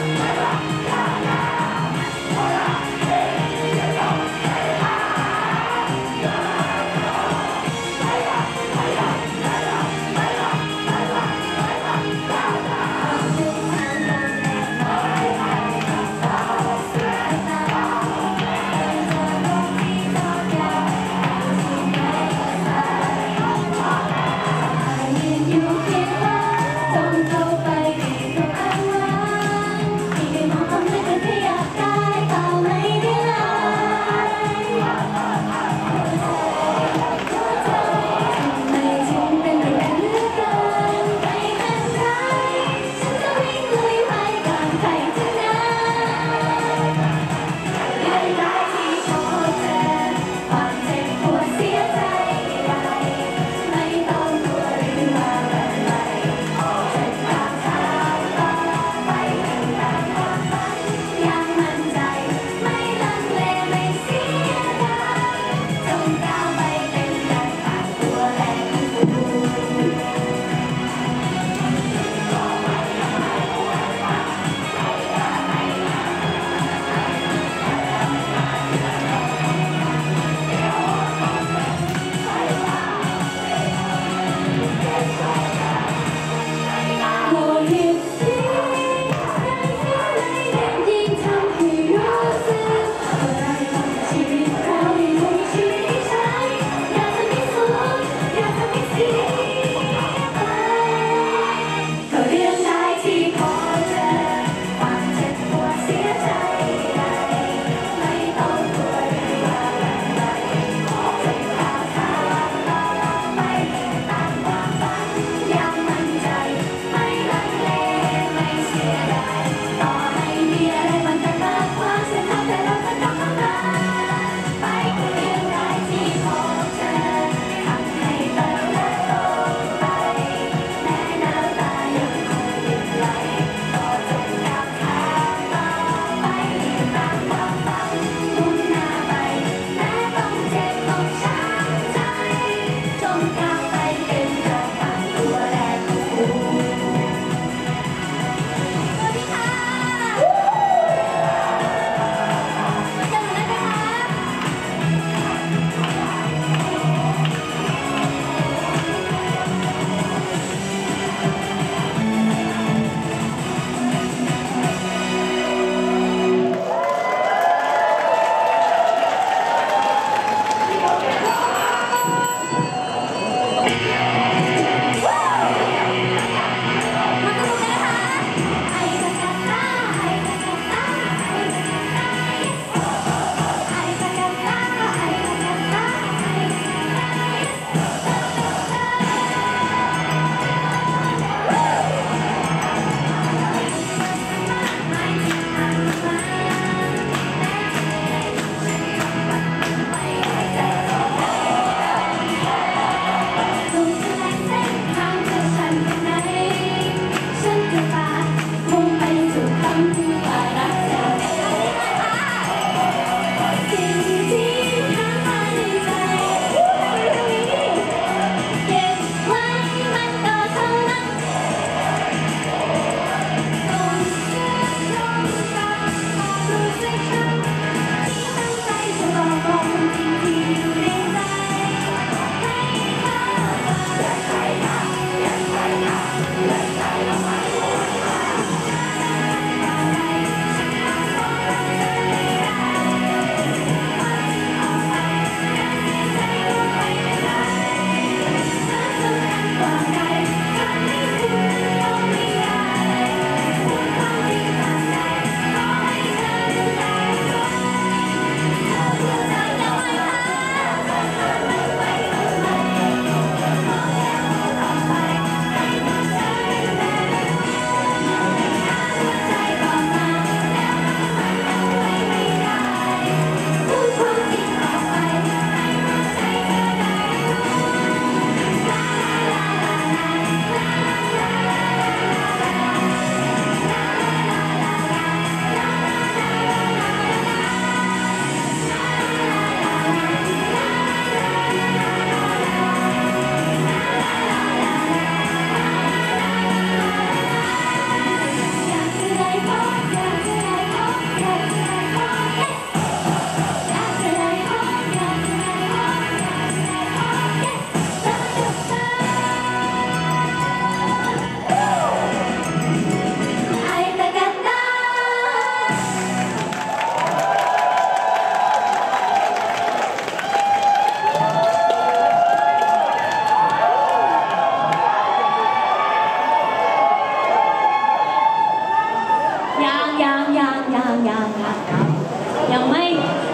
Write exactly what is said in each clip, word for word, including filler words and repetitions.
Thank you.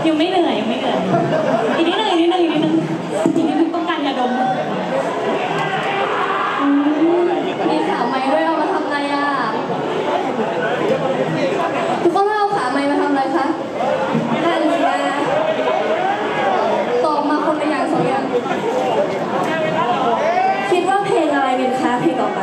ยังไม่เหนื่อยยังไม่เหนื่อยอีกนิดหนึ่งอีกนิดหนึ่งอีกนิดหนึ่งจริงๆคือต้องการยาดมมีขาไม้ด้วยเอามาทำอะไรอ่ะทุกคนเอาขาไม้มาทำอะไรคะนั่นไงตอบมาคนละอย่างสองอย่างคิดว่าเพลงอะไรเป็นคะเพลงต่อไป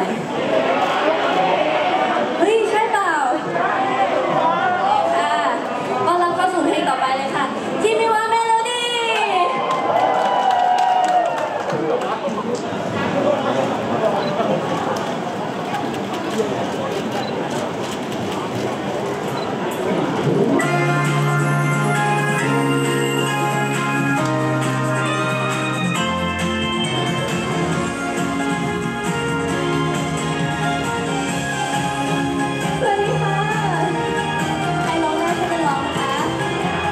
บี เ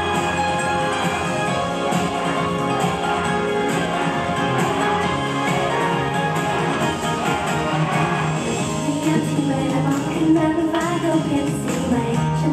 อ็น เค สี่สิบแปด ค่ะ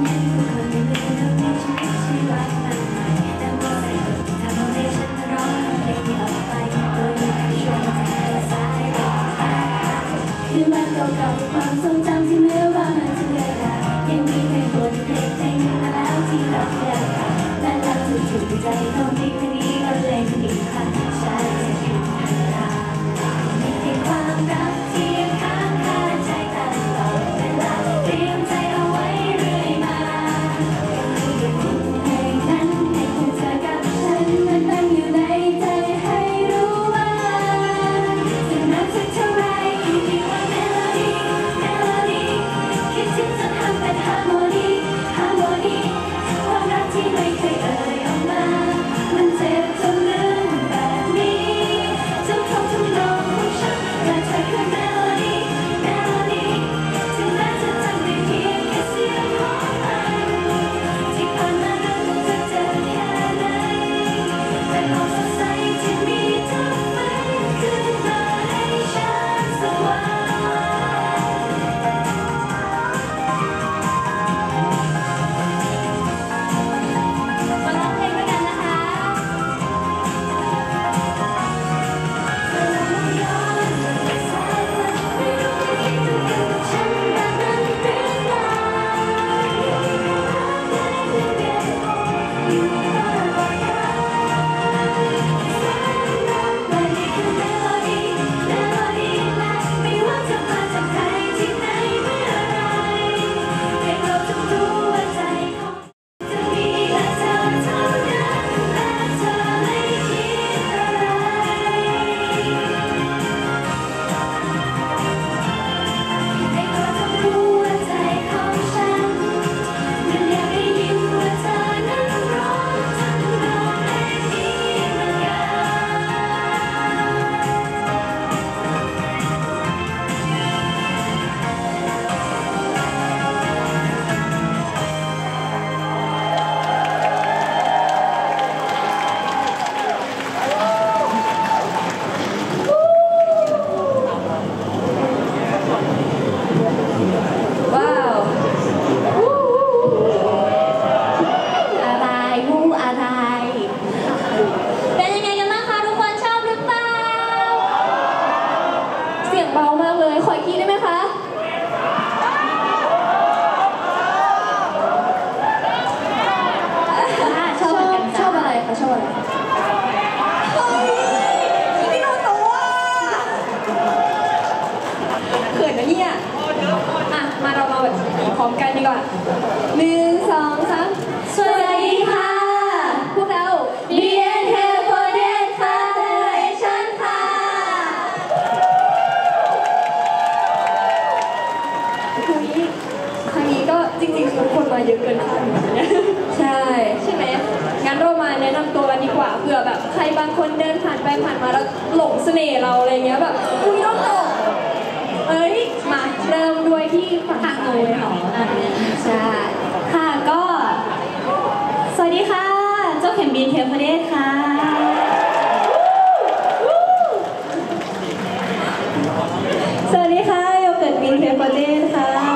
สวัสดีค่ะโยเกิร์ต บี เอ็น เค สี่สิบแปด ค่ะ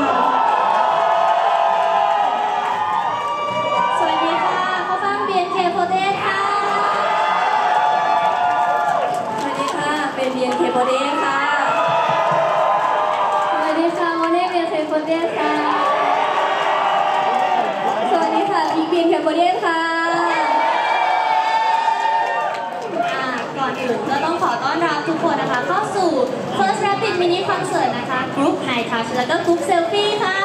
สวัสดีค่ะข้าวฟ่าง บี เอ็น เค สี่สิบแปด วัสดีค่ะสวัสดีค่ะวันนี้บี เอ็น เค สี่สิบแปดค่ะสวัสดีค่ะอีก บี เอ็น เค สี่สิบแปดค่ะก่อนอื่นก็ต้องขอต้อนรับทุกคนนะคะเข้าสู่ First Rapid Mini Concert นะคะกรุ๊ป High Touch แล้วก็กรุ๊ป Selfie ค่ะ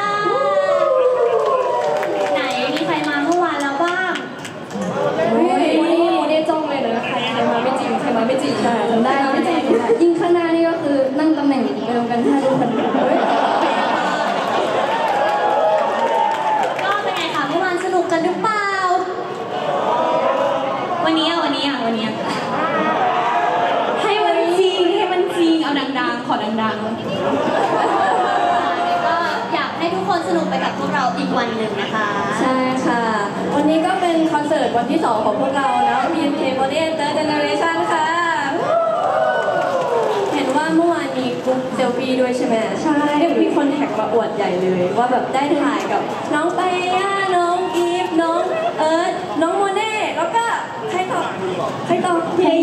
ไหนมีใครมาเมื่อวานแล้วบ้างไม่ได้จ้องเลยนะใครใครมาไม่จริงใครมาไม่จริงค่ะจำได้ไม่จริงยิ่งข้างหน้านี่ก็คือนั่งตำแหน่งเดิมกันห้าคนก็เป็นไงคะเมื่อวานสนุกกันหรือเปล่าวันนี้วันนี้วันนี้ให้มันจริงให้มันจริงเอาดังๆขอดังๆก็อยากให้ทุกคนสนุกไปกับพวกเราอีกวันหนึ่งนะคะใช่ค่ะวันนี้ก็เป็นคอนเสิร์ตวันที่สองของพวกเราแล้ว บี เอ็น เค สี่สิบแปด Third Generation ค่ะเห็นว่าเมื่อวานมีกรุ๊ปเซลฟี่ด้วยใช่ไหมใช่มีคนแท็กมาอวดใหญ่เลยว่าแบบได้ถ่ายกับน้องไปย่าน้องอีฟน้องเอิร์ธน้องโมเน่แล้วก็ใครต่อใครต่อเย้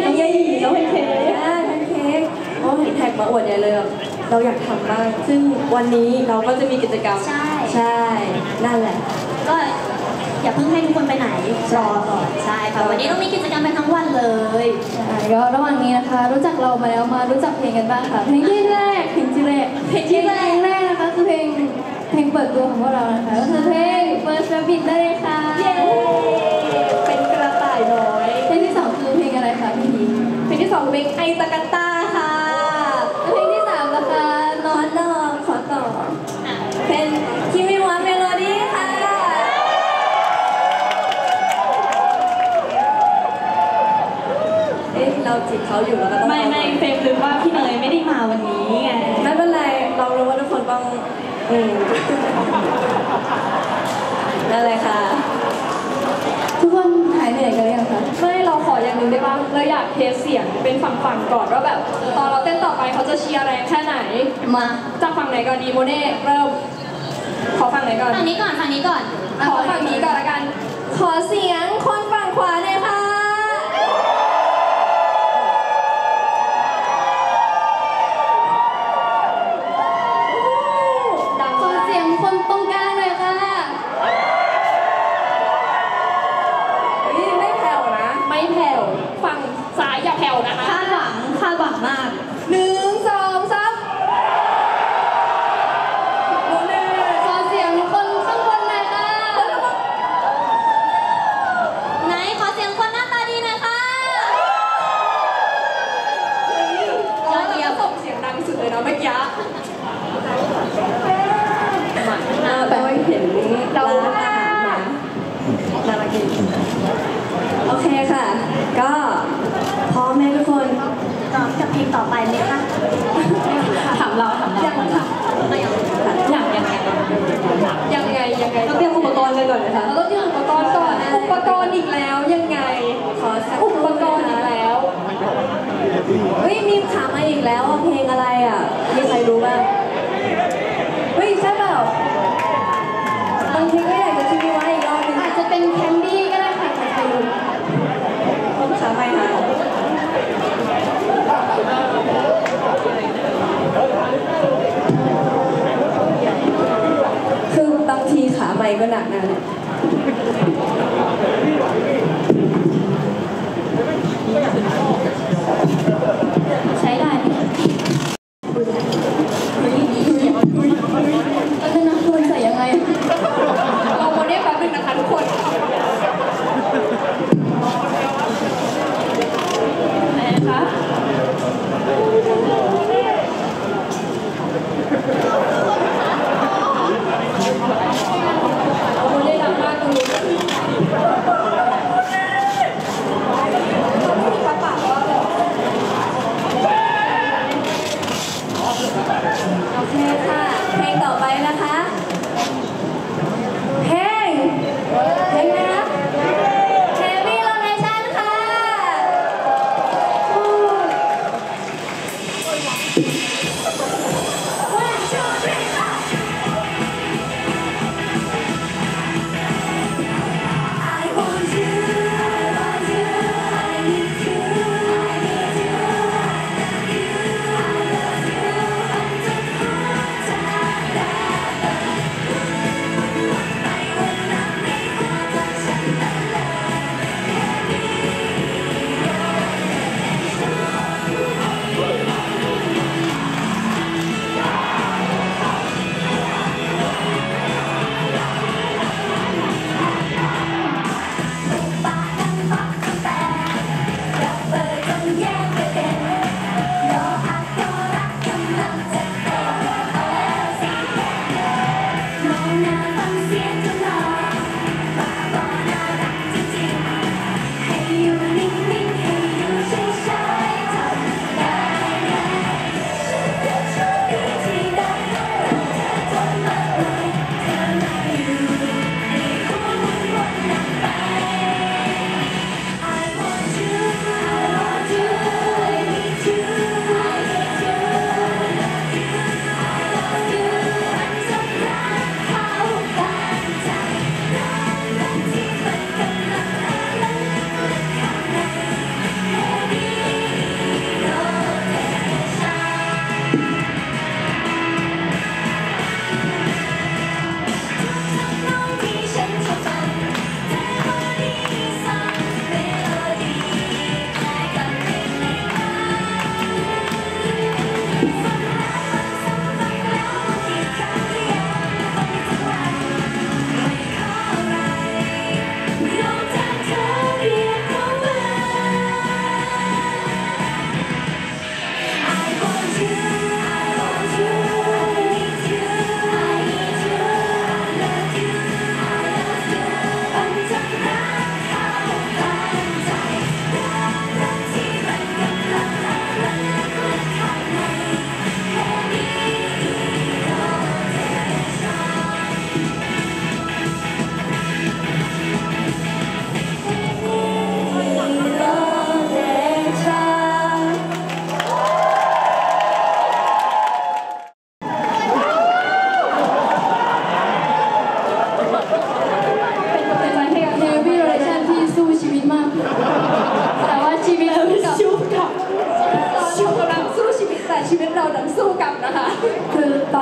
เย้เย้แล้วแพนเค้กแพนเค้กอ๋อเห็นแท็กมาอวดใหญ่เลยเราอยากทำบ้างซึ่งวันนี้เราก็จะมีกิจกรรมใช่ใช่นั่นแหละก็อย่าเพิ่งให้ทุกคนไปไหนรอก่อนใช่ค่ะวันนี้เรามีกิจกรรมไปทั้งวันเลยใช่ก็ระหว่างนี้นะคะรู้จักเรามาแล้วมารู้จักเพลงกันบ้างค่ะเพลงที่แรกเพลงที่แรกเพลงที่แรกแรกนะคะคือเพลงเพลงเปิดตัวของพวกเรานะคะก็คือเพลง First Rabbit ได้เลยค่ะเป็นกระต่ายน้อยเพลงที่สองคือเพลงอะไรคะพี่พีเพลงที่สองเพลงไอตะกันตาค่ะเพลงที่สามนะคะนอนลองขอต่อเป็นคิมิวะเมโลดี้ค่ะเราจีบเขาอยู่แล้วก็ต้องไม่ไม่เฟรมลืมว่าพี่เนยไม่ได้มาวันนี้ไงไม่เป็นไรเรารู้ว่าทุกคนต้องอืมนั่นแหละค่ะทุกคนหายเหนื่อยกันหรือยังคะไม่เราขออย่างนึงได้บ้างเราอยากเทสเสียงเป็นฝั่งๆก่อนว่าแบบตอนเราเต้นต่อไปเขาจะเชียร์แรงแค่ไหนมาจากฝั่งไหนก่อนดีโมเน่เริ่มขอฝั่งไหนก่อนฝั่งนี้ก่อนฝั่งนี้ก่อนขอฝั่งนี้ก่อนละกันขอเสียงคนฝั่งขวาเลยค่ะก็หนักนะใช้ได้แล้วจะนักควรใส่ยังไงเราโมเดลแป๊บนึงนะคะทุกคนไหนคะPapá, papá.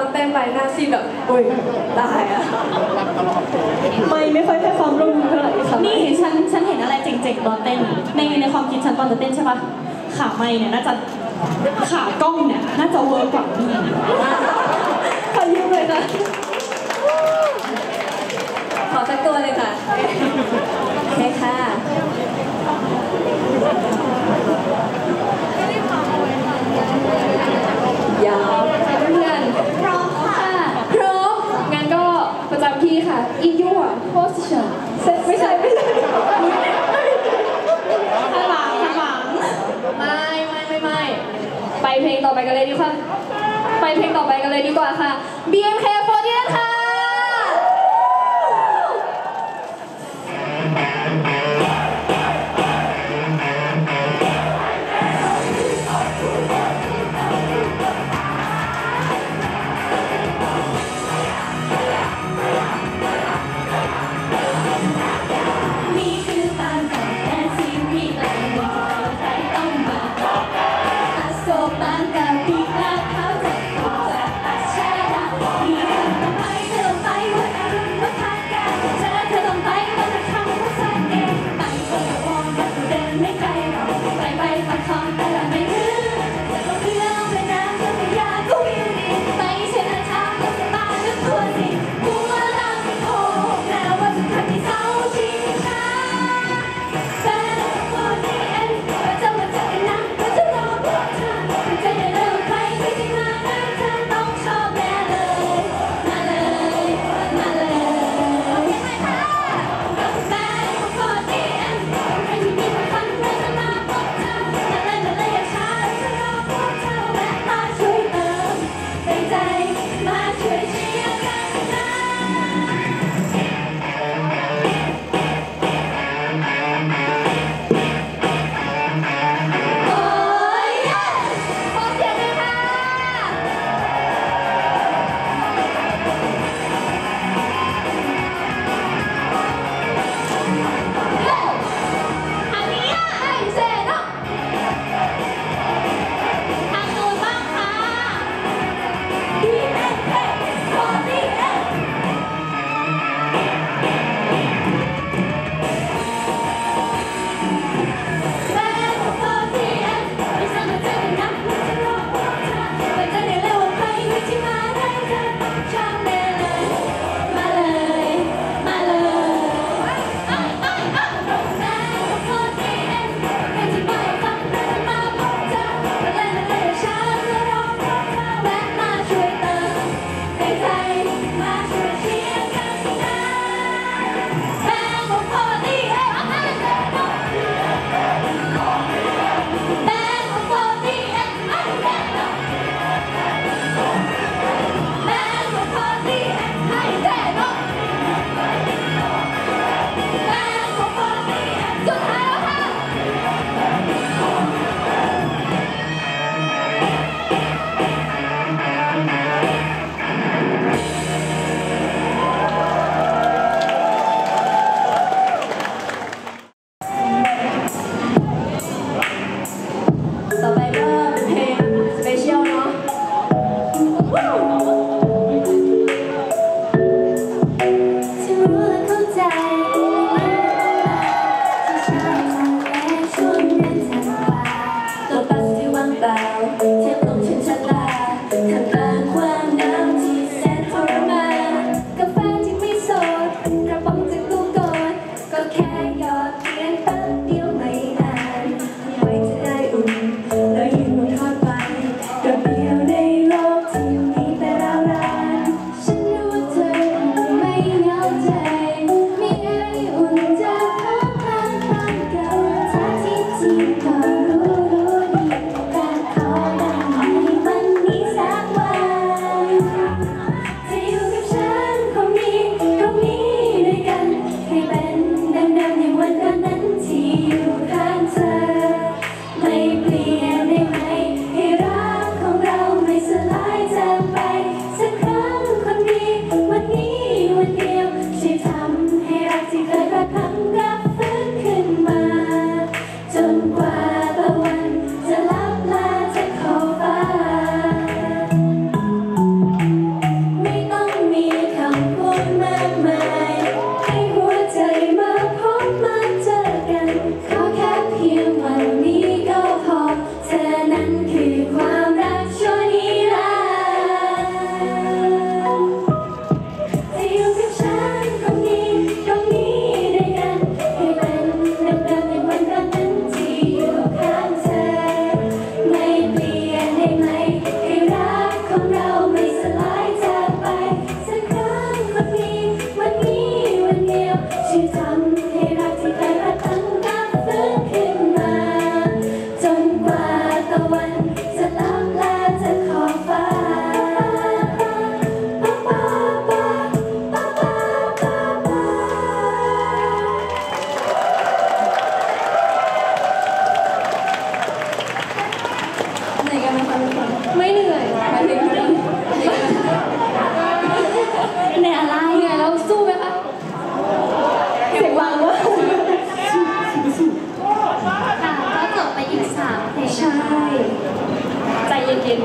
อนเต้นไปหน้าซีแบบโอ้ยตายอะไม่ไม่ค่อยให้ความร่วมมือเท่าไหร่นี่ฉันฉันเห็นอะไรเจ๋งๆตอนเต้นในในความคิดฉันตอนจะเต้นใช่ปะขาไม้เนี่ยน่าจะขากล้องเนี่ยน่าจะเวิร์กกว่านี่ขอยืมเลยค่ะขอสักตัวเลยค่ะใช่ค่ะยาวเพื่อนพร้อมค่ะพร้อมงั้นก็ประจำที่ค่ะ in your position ไม่ใช่ไม่ใช่ข้างหลังข้างหลังไม่ไม่ไม่ไม่ไปเพลงต่อไปกันเลยดีกว่าไปเพลงต่อไปกันเลยดีกว่าค่ะ บี เอ็น เค สี่สิบแปด ค่ะBye.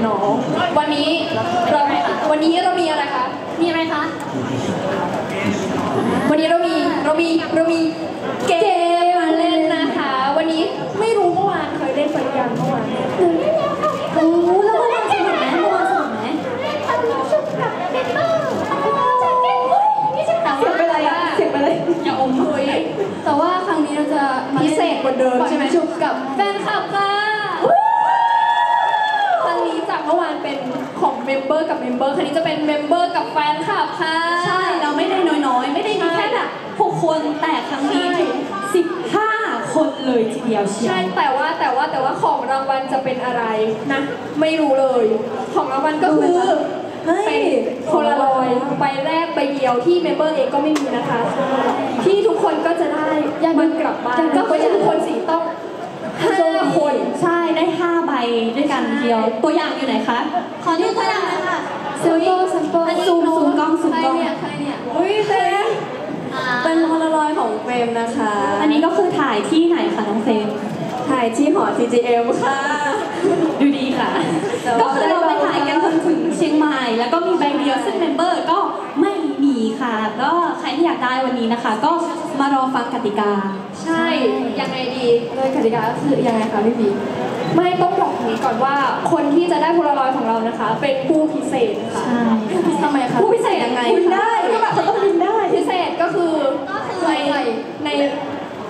น้องวันนี้เราวันนี้เรามีอะไรคะมีอะไรคะวันนี้เรามีเรามีเรามีเกมมาเล่นนะคะวันนี้ไม่รู้เมื่อวานเคยเล่นไปยังเมื่อวานหนูไม่รู้โอ้แล้วเมื่อวานสนุกไหมเมื่อวานสนุกไหมเสียงไปเลยอะเสียงไปเลยอย่าอมคุยแต่ว่าครั้งนี้เราจะพิเศษกว่าเดิมใช่ไหมชุบกับแฟนคลับค่ะครั้งนี้จากเมื่อวานเป็นของเมมเบอร์กับเมมเบอร์ครั้งนี้จะเป็นเมมเบอร์กับแฟนคลับค่ะใช่เราไม่ได้น้อยๆไม่ได้มีแค่แบบหกคนแต่ครั้งนี้สิบห้าคนเลยทีเดียวเชียวใช่แต่ว่าแต่ว่าแต่ว่าของรางวัลจะเป็นอะไรนะไม่รู้เลยของรางวัลก็คือเป็นโพลารอยด์ใบแรกใบเดียวที่เมมเบอร์เองก็ไม่มีนะคะที่ทุกคนก็จะได้มันกลับบ้านก็ไม่ใช่ทุกคนสิต้องห้าคนใช่ได้ห้าใบด้วยกันเดียวตัวอย่างอยู่ไหนคะขอดูตัวอย่างเลยค่ะซูมซูมซูมกล้องซูมกล้องเนี่ยใครเนี่ยอุ้ยเซมเป็นโพลารอยด์ของเฟรมนะคะอันนี้ก็คือถ่ายที่ไหนคะน้องเฟรมถ่ายที่หอ ซี จี เอ็ม ค่ะดูดีค่ะก็คือเราไปถ่ายกันจนถึงเชียงใหม่แล้วก็มีใบเดียวซึ่งเมมเบอร์ก็ไม่มีค่ะก็ใครที่อยากได้วันนี้นะคะก็มารอฟังกติกาใช่ยังไงดีโดยกติกาก็คือยังไงคะพี่บีไม่ต้องบอกนี้ก่อนว่าคนที่จะได้โพลารอยด์ของเรานะคะเป็นผู้พิเศษค่ะทำไมคะผู้พิเศษยังไงบินได้ก็แบบต้องบินได้พิเศษก็คือในใน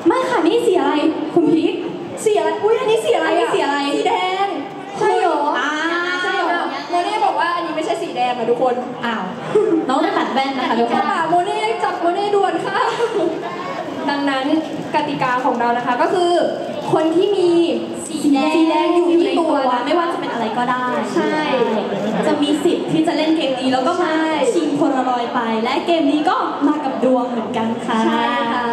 ไม่ค่ะนี่สีอะไรคุณพีคสีอะไรอุ้ยอันนี้สีอะไรสีอะไรสีแดงใช่หรอใช่หรอโมเน่บอกว่าอันนี้ไม่ใช่สีแดงนะทุกคนอ้าวน้องตัดแว่นนะคะทุกคนค่ะโมเน่จับโมเน่ด่วนค่ะดังนั้นกติกาของเรานะคะก็คือคนที่มีสีแดงอยู่ในตัวไม่ว่าจะเป็นอะไรก็ได้ใช่จะมีสิทธิ์ที่จะเล่นเกมนี้แล้วก็มาชิงโพลารอยด์ไปและเกมนี้ก็มากับดวงเหมือนกันค่ะใช่ค่ะ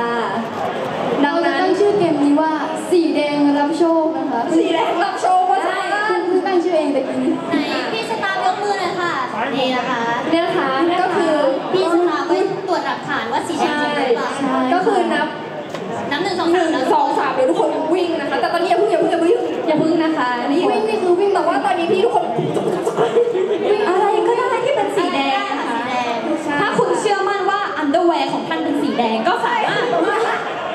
เราจะตั้งชื่อเกมนี้ว่าสีแดงรับโชคนะคะสีแดงรับโชคว่าใช่คือตั้งชื่อเองแต่กินไหนพี่สตาร์ยกมือเลยค่ะนี่นะคะนี่นะคะก็คือพี่สตาร์ไปตรวจหลักฐานว่าสีแดงหรือเปล่าก็คือนับนับหนึ่งสองหนึ่งสองสามเดี๋ยวทุกคนวิ่งนะคะแต่ตอนนี้อย่าพึ่งอย่าพึ่งอย่าพึ่งอย่าพึ่งนะคะนี่วิ่งนี่คือวิ่งแต่ว่าตอนนี้พี่ทุกคนอะไรก็ได้ที่เป็นสีแดงนะคะถ้าคุณเชื่อมั่นว่าอันเดอร์แวร์ของท่านเป็นสีแดงก็ใส่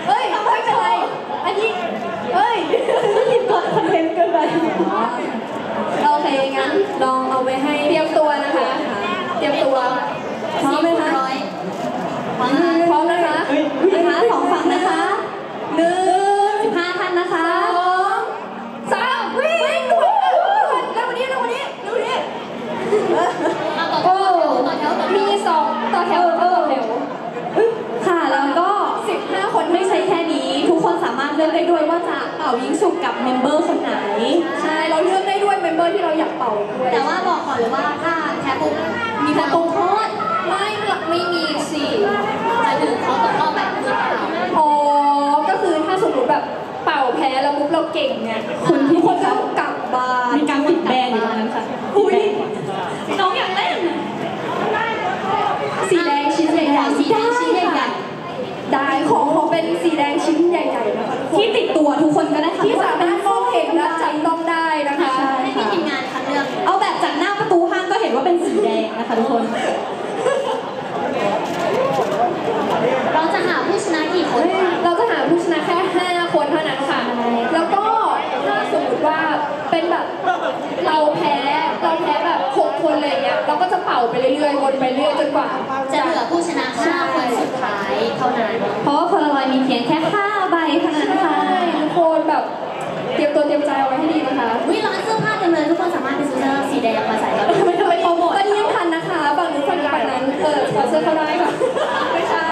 เฮ้ยไม่เป็นไรอันนี้เฮ้ยหยิบกดคอนเทนต์กันไปโอเคงั้นลองเอาไปให้เตรียมตัวนะคะเตรียมตัวพร้อมไหมคะพร้อมนะคะนะคะสองฝั่งนะคะหนึ่งสิบห้าท่านนะคะสองสามวิ่งดูแล้ววันนี้แล้ววันนี้ดูดิโอ้มีสองต่อแถวต่อแถวค่ะแล้วก็สิบห้าคนไม่ใช่แค่นี้ทุกคนสามารถเลือกได้ด้วยว่าจะเป่ายิงฉุบกับเมมเบอร์คนไหนใช่เราเลือกได้ด้วยเมมเบอร์ที่เราอยากเป่าด้วยแต่ว่าบอกก่อนเลยว่าถ้าแชร์ปุ๊บมีการโกงโค้ดไม่ไม่มีสิจะถึงเขาตกรอบแบบนี้โอ้ก็คือถ้าสมมติแบบเป่าแพ้แล้วปุ๊บเราเก่งเนี่ยคนที่คนจะกลับบ้านมีการปิดแบนอยู่นั้นค่ะอุ้ยน้องอยากเล่นสีแดงชิ้นใหญ่ๆสีแดงชิ้นใหญ่ได้ของเขาเป็นสีแดงชิ้นใหญ่ๆนะคะที่ติดตัวทุกคนก็ได้ที่สามารถมองเห็นและจับต้องได้นะคะให้พี่ทีมงานคัดเลือกเอาแบบจากหน้าประตูห้างก็เห็นว่าเป็นสีแดงนะคะทุกคนเราจะหาผู้ชนะกี่คนเราจะหาผู้ชนะแค่ห้าคนเท่านั้นค่ะแล้วก็ถ้าสมมติว่าเป็นแบบเราแพ้เราแพ้แบบหกคนเลยเนี่ยเราก็จะเป่าไปเรื่อยๆวนไปเรื่อยจนกว่าจะเหลือผู้ชนะห้าคนสุดท้ายเท่านั้นเพราะว่าโพลารอยด์มีเพียงแค่ห้าใบเท่านั้นค่ะทุกคนแบบเตรียมตัวเตรียมใจเอาไว้ให้ดีนะคะวิลล่าเสื้อผ้าจำเลยทุกคนสามารถไปซื้อเสื้อสีแดงมาใส่แล้วไม่ต้องไปโปรโมทตอนนี้ยังทันนะคะบางหรือฝั่งฝั่งนั้นเออขอเสื้อเขาได้ค่ะไม่ใช่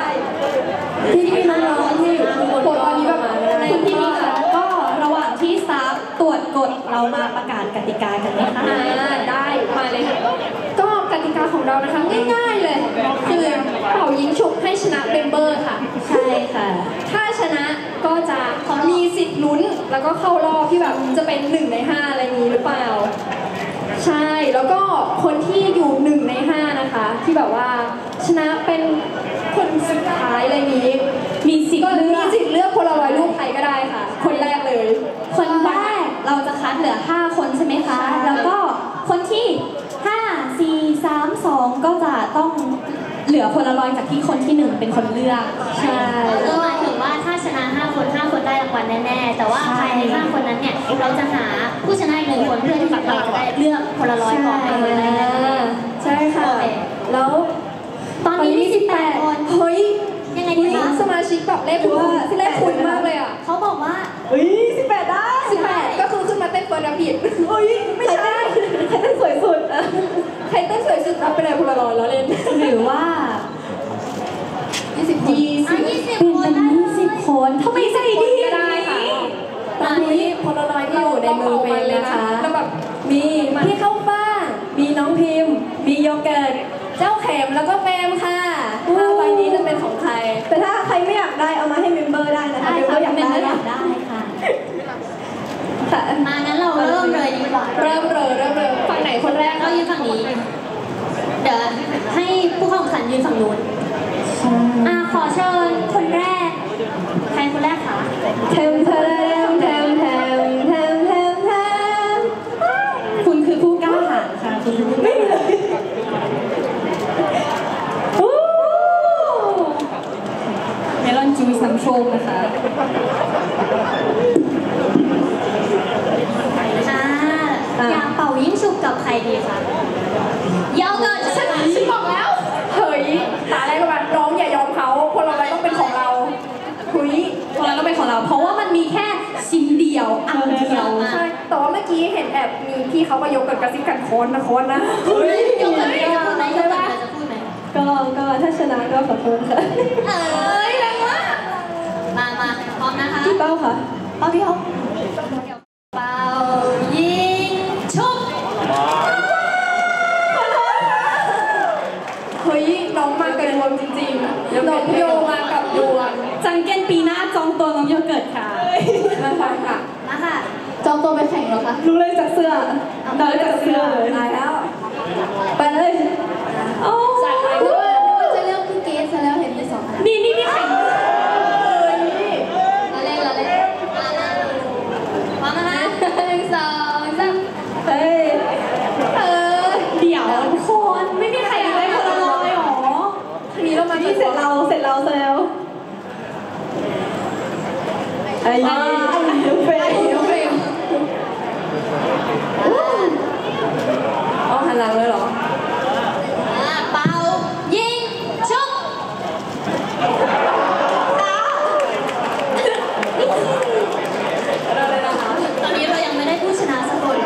ที่พี่น้องที่อยู่บนโพลารอยด์แบบอะไรที่นี่ค่ะก็ระหว่างที่ซับตรวจกดเรามาประกาศกติกากันไหมคะได้มาเลยก็กติกาของเรานะคะง่ายๆเลยคือเป่ายิงฉุบให้ชนะเมมเบอร์ค่ะใช่ค่ะถ้าชนะก็จะมีสิทธิ์ลุ้นแล้วก็เข้ารอบที่แบบจะเป็นหนึ่งในห้าอะไรนี้หรือเปล่าใช่แล้วก็คนที่อยู่หนึ่งในห้านะคะที่แบบว่าชนะเป็นคนสุดท้ายอะไรนี้มีสิทธิ์เลือกมีสิทธิ์เลือกคนละร้อยรูปใครก็ได้ค่ะคนแรกเลยคนแรกเราจะคัดเหลือห้าคนใช่ไหมคะแล้วก็คน อยจากที่คนที่หนึ่งเป็นคนเลือกใช่ก็หมายถึงว่าถ้าชนะห้าคนห้าคนได้รางวัลแน่ๆแต่ว่าภายในห้าคนนั้นเนี่ยเราจะหาผู้ชนะหนึ่งคนเพื่อที่เราจะได้เลือกคนละร้อยก่อนเลยใช่ค่ะแล้วตอนนี้มีสิบแปดคนเฮ้ยยังไงดีคะสมาชิกแบบเล่คุ้นเล่คุ้นมากเลยอ่ะเขาบอกว่าเฮ้ยสิบแปดได้สิบแปดก็คือขึ้นมาเต้นเฟิร์นผิดเฮ้ยไม่ใช่ใครเต้นสวยสุดใครเต้นสวยสุดรับไปเลยคนละร้อยแล้วเล่นหรือว่ายี่สิบคนเป็นยี่สิบคนทำไมใจดีก็ได้ค่ะตอนนี้พลลอยที่อยู่ในมือเป็นเลยค่ะแล้วแบบมีพี่เข้าบ้านมีน้องพิมพ์มีโยเกิร์ตเจ้าเข็มแล้วก็แฟมค่ะถ้าใบนี้จะเป็นของใครแต่ถ้าใครไม่อยากได้เอามาให้เมมเบอร์ได้นะคะเดี๋ยวเราอยากได้อยากได้ค่ะแต่มางั้นเราเริ่มเลยดีกว่าเริ่มเลยเริ่มเลยฝั่งไหนคนแรกเรายืนฝั่งนี้เดี๋ยวให้ผู้เข้าแข่งขันยืนฝั่งนู้นอ่าขอเชิญคนแรกใครคนแรกคะเทมเทมเทมเทมเทมเทมเทมคุณคือผู้กล้าหาญค่ะคุณไม่เลยวู้เมลอนจูสน้ำส้มนะคะอ่าอยากเป่ายิ้มฉุกกับใครดีคะยาวเกินฉันฉันบอกแล้วเฮ้ยหาอะไรกันบ้างน้องอย่ายอมเขาคนเราต้องเป็นของเราคุยคนเราต้องเป็นของเราเพราะว่ามันมีแค่ชิ้นเดียวอันเดียวใช่แต่ว่าเมื่อกี้เห็นแอบมีพี่เขามายกเกิดกระซิบกันโค้นนะโค้นนะเฮ้ยยกเกิดจะพูดไหมจะพูดไหมก็ก็ถ้าชนะก็ขอโทษค่ะเอ้ยแล้วว่ามามาพร้อมนะคะพี่เป้าค่ะเป้าพี่เขาเป้ายิงชุบน้องมากับดวงจริงๆน้องโยมากับดวงจังเก้นปีหน้าจองตัวน้องโยเกิร์ตค่ะมาค่ะมาค่ะจองตัวไปแข่งเหรอคะรู้เลยจากเสื้อตอนจากเสื้อตายแล้วไปเลยโอ้จากไปด้วยจะเลือกคือเกสแล้วเห็นที่สองนี่นี่นี่แข่งเลยเราเล่นเราเล่นมามาค่ะหนึ่งสองสามเฮ้ยเออเดี่ยวคนไม่มีใครเลยนี่เรามาที่เสร็จเราเสร็จเราแล้วไอ้ไอ้เฟรมเฟรมอ๋อหันหลังเลยเหรอเป่ายิงชุบตอนนี้เรายังไม่ได้ผู้ชนะสักคน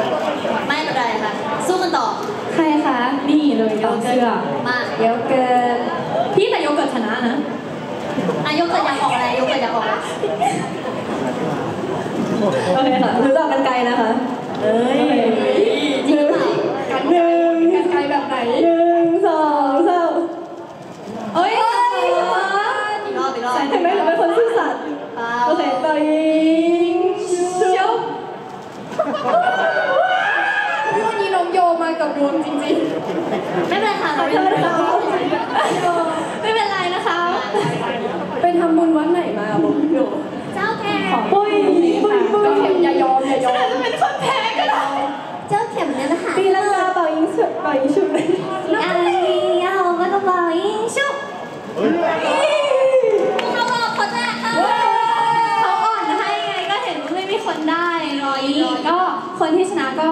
ไม่เป็นไรค่ะสู้กันต่อใครคะนี่เลยโยเกิร์ตมาโยเกิร์ตพี่แต่โยเกิร์ตชนะนะอ่ะโยเกิร์ตอยากออกอะไรโยเกิร์ตอยากออกอะไรโอเคค่ะรู้จักกันไกลนะคะเอ้ยจริงเหรอกันหนึ่งกันไกลแบบไหนหนึ่งสองสามเอ้ยอีกรอบอีกรอบแต่ไม่เราเป็นคนซื่อสัตย์โอเคไปจบวันนี้น้องโยมากับรวมจริงๆไม่เป็นไรค่ะเราไม่เป็นไรไม่เป็นไรนะคะเป็นทำบุญวัดไหนมาบุญโยเจ้าแขกของบุญบุญบุญเจ้าเข็มอย่ายอมอย่ายอมจะเป็นคนแพ้ก็ได้เจ้าเข็มเนี่ยนะคะปีละเป่ายิงฉุบเป่ายิงฉุบไอ้เอาก็ต้องเป่ายิงฉุบเขาบอกคนแรกค่ะเขาอ่อนให้ไงก็เห็นไม่มีคนได้รอยก็คนที่ชนะก็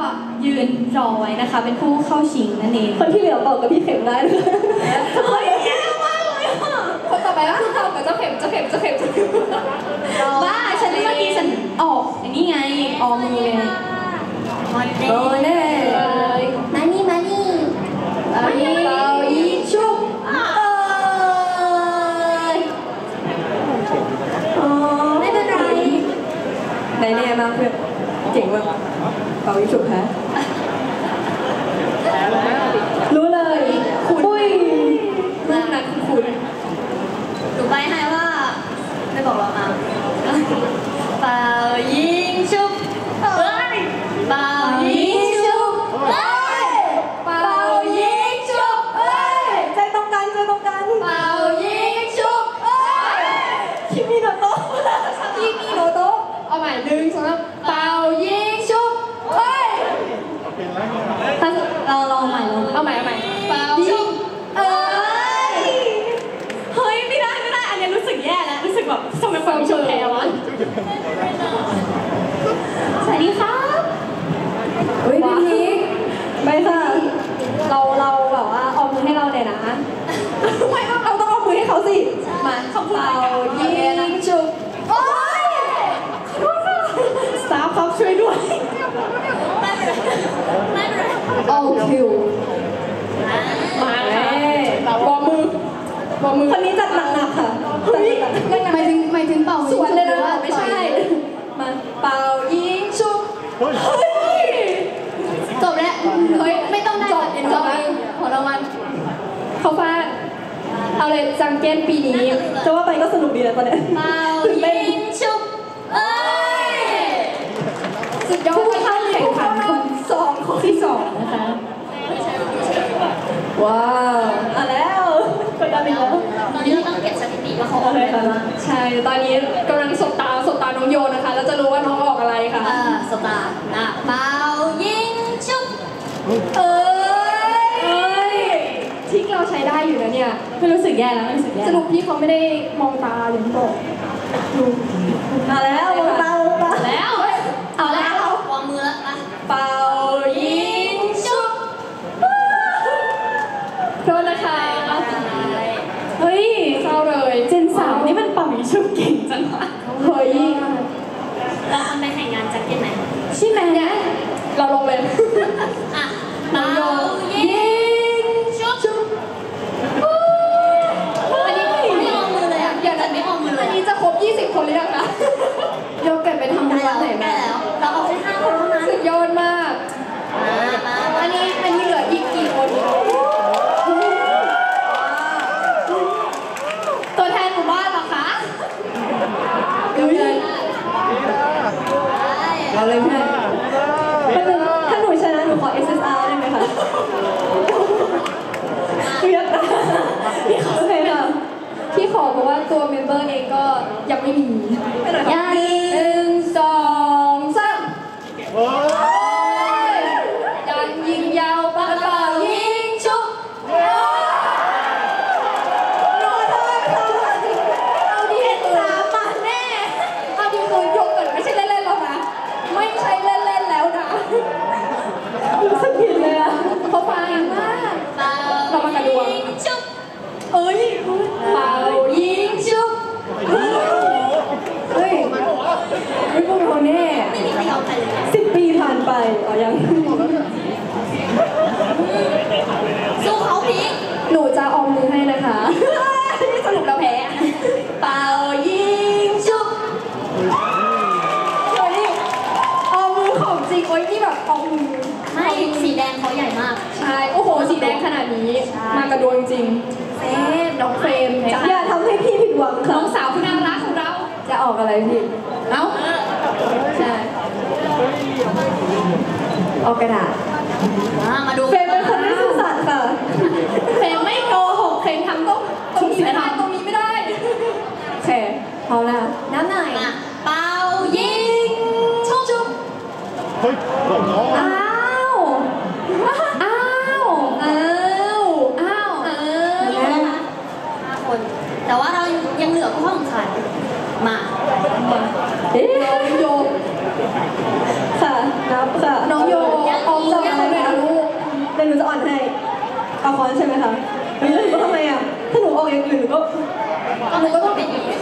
ยืนรอไว้นะคะเป็นผู้เข้าชิงนั่นเองคนที่เหลือบอกกับพี่เข็มได้เลยโอ้ยแย่มากเลยอ่ะคนต่อไปก็คือต่อกับเจ้าเข็มเจ้าเข็มเจ้าเข็มบ้าฉันเมื่อกี้ฉันออกอย่างนี้ไงออกมือเลยโอ้ยเลยมานี่มานี่มานี่เราอีชุบไม่เป็นไรไหนเนี่ยมาเพื่อนเจ๋งว่ะเป่ายิงฉุบฮะรู้เลยคุณปุ้ยเรื่องนั้นคุณหนูไปให้ว่าไม่บอกเราอ่ะเป่ายิงฉุบเป่ายิงฉุบเป่ายิงฉุบใจตรงกันใจตรงกันเป่ายิงฉุบคิมิโนโตะคิมิโนโตะเอาใหม่ดึงสำหรับเป่ายิงฉุบเราลองใหม่ลองเอาใหม่เอาใหม่เป่ายิงเอ้ย เรายิงจุกโอ๊ยสตาร์ครับช่วยด้วยเอาคิวมาเลยบอมือบอมือคนนี้จัดหนักหนักค่ะไม่ถึงไม่ถึงเป่าสวนเลยนะไม่ใช่มาเป่ายิงจุกจบแล้วเฮ้ยไม่ต้องได้จบเองจบเองขอรางวัลเขาฟาดเอาเลยจังเก้นปีนี้จะว่าไปก็สนุกดีแล้วตอนนี้ตื่นเต้นชุบเอ้ยสุดยอดผู้เข้าแข่งขันคนสองคนที่สองนะคะว้าวเอาแล้วคนดังอีกแล้วตอนนี้เราต้องเก็บสถิติว่าเขาออกอะไรกันใช่ตอนนี้กำลังสบตาสบตาน้องโยนะคะแล้วจะรู้ว่าน้องออกอะไรค่ะสบตาหน้าเบายิงชุบเอ้ยที่เราใช้ได้อยู่นะเนี่ยไม่รู้สึกแย่แล้วไม่รู้สึกแย่สรุปพี่เขาไม่ได้มองตาหรือมองดูมาแล้วมองตาแล้วเอาแล้ววางมือแล้วนะเป่ายิงชุบโทษนะคะเฮ้ยเศร้าเลยเจนสามนี่มันเป่ายิงชุบเก่งจังวะเฮ้ยเราทำไปแข่งงานจักรยานไหนใช่ไหมเนี่ยเราลงเลยอ่ะเป่ายิงชุบอันนี้ไม่มองมือเลยอ่ะอย่างนั้นไม่มองมืออันนี้จะครบยี่สิบคนหรือยังนะโยกเกิดไปทำงานไหนมาเราเอาแค่ห้าคนเท่านั้นสุดยอดมากอันนี้อันนี้เหลืออีกกี่คนตัวแทนหมู่บ้านเหรอคะดูเลยเอาเลยพี่ถ้าหนูชนะหนูขอ เอส เอส อาร์ ได้ไหมคะเรียกพี่เขาเลยค่ะพี่ขอบอกว่าตัวเมมเบอร์เองก็ยังไม่มียังหนึ่งสองสามยันยิงยาวปะเป่ายิงชุบรอเธอเอาดีเอ็นสามมาแน่เอาดีโซนยกก่อนไม่ใช่เล่นๆแล้วนะไม่ใช่เล่นๆแล้วนะรู้สึกผิดเลยอะเขาฟังมากเรามากันดวงเอ้ยเป่ายิงชุบเฮ้ยเฮ้ยไม่พวกเราแน่สิบปีผ่านไปอ๋อยังสู้เขาพีกหนูจะออกมือให้นะคะสรุปเราแพ้เป่ายิงชุบเฮ้ยออกมือของจริงโอ้ยนี่แบบออกมือไม่สีแดงเขาใหญ่มากใช่โอ้โหสีแดงขนาดนี้มากระโดดจริงเฟมน้องเฟมอย่าทำให้พี่ผิดหวังค่ะน้องสาวผู้น่ารักของเราจะออกอะไรพี่เอ้าใช่ออกกระดาษมาดูเฟมเป็นคนไม่ซื่อสัตย์ค่ะเฟมไม่โกหกเฟมทำต้องตรงนี้ไม่ได้ตรงนี้ไม่ได้โอเคเอาละน้ำไหนเป่ายิงชุบชุบเฮ้ยอ้าวอ้าวเออแต่ว่าเรายังเหลือผู้เข้าแข่งขันมาเอ๊ะน้องโยค่ะนับค่ะน้องโยออกจากอะไรนะลูกแต่หนูจะอ่อนให้เอาค้อนใช่ไหมคะไม่รู้ทำไมอ่ะถ้าหนูออกอย่างอื่นหนูก็หนูก็ต้องเป็นอย่างนี้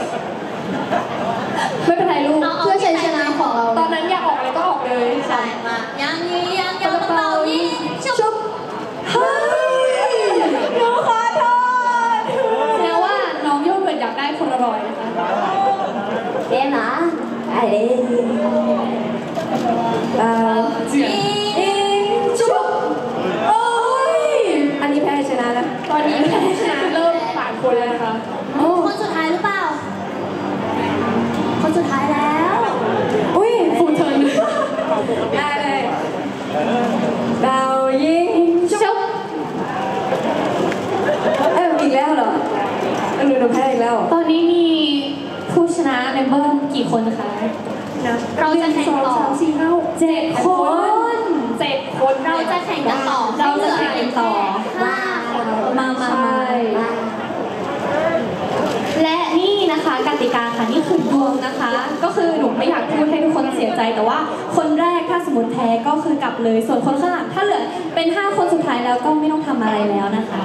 ไม่เป็นไรลูกเพื่อชัยชนะของเราตอนนั้นอยากออกอะไรก็ออกเลยใช่มายังนี้ยังยังต้องเป่ายิงชุบเฮ้ยหนูขอโทษอยากได้คนอร่อยนะคะเอ๊ะนะอะไรอ่าจีนชุบโอ้ยอันนี้แพ้ชนะแล้วตอนนี้แพ้ชนะเริ่มผ่านคนแล้วนะคะคนสุดท้ายหรือเปล่าคนสุดท้ายแล้วอุ้ยฟูเทิร์นได้เลยเบายิงชุบเอ๊ะอีกแล้วเหรอหนูโดนแพ้อีกแล้วตอนนี้มีผู้ชนะเมมเบอร์กี่คนนะคะเราจะแข่งต่อเจ็ดคนเจ็ดคนเราจะแข่งกันต่อเราจะแข่งกันต่อห้ามามาและนี่นะคะกติกาค่ะนี่คือดวงนะคะก็คือหนูไม่อยากพูดให้ทุกคนเสียใจแต่ว่าคนแรกถ้าสมมติแพ้ก็คือกลับเลยส่วนคนข้างหลังถ้าเหลือเป็นห้าคนสุดท้ายแล้วก็ไม่ต้องทำอะไรแล้วนะคะ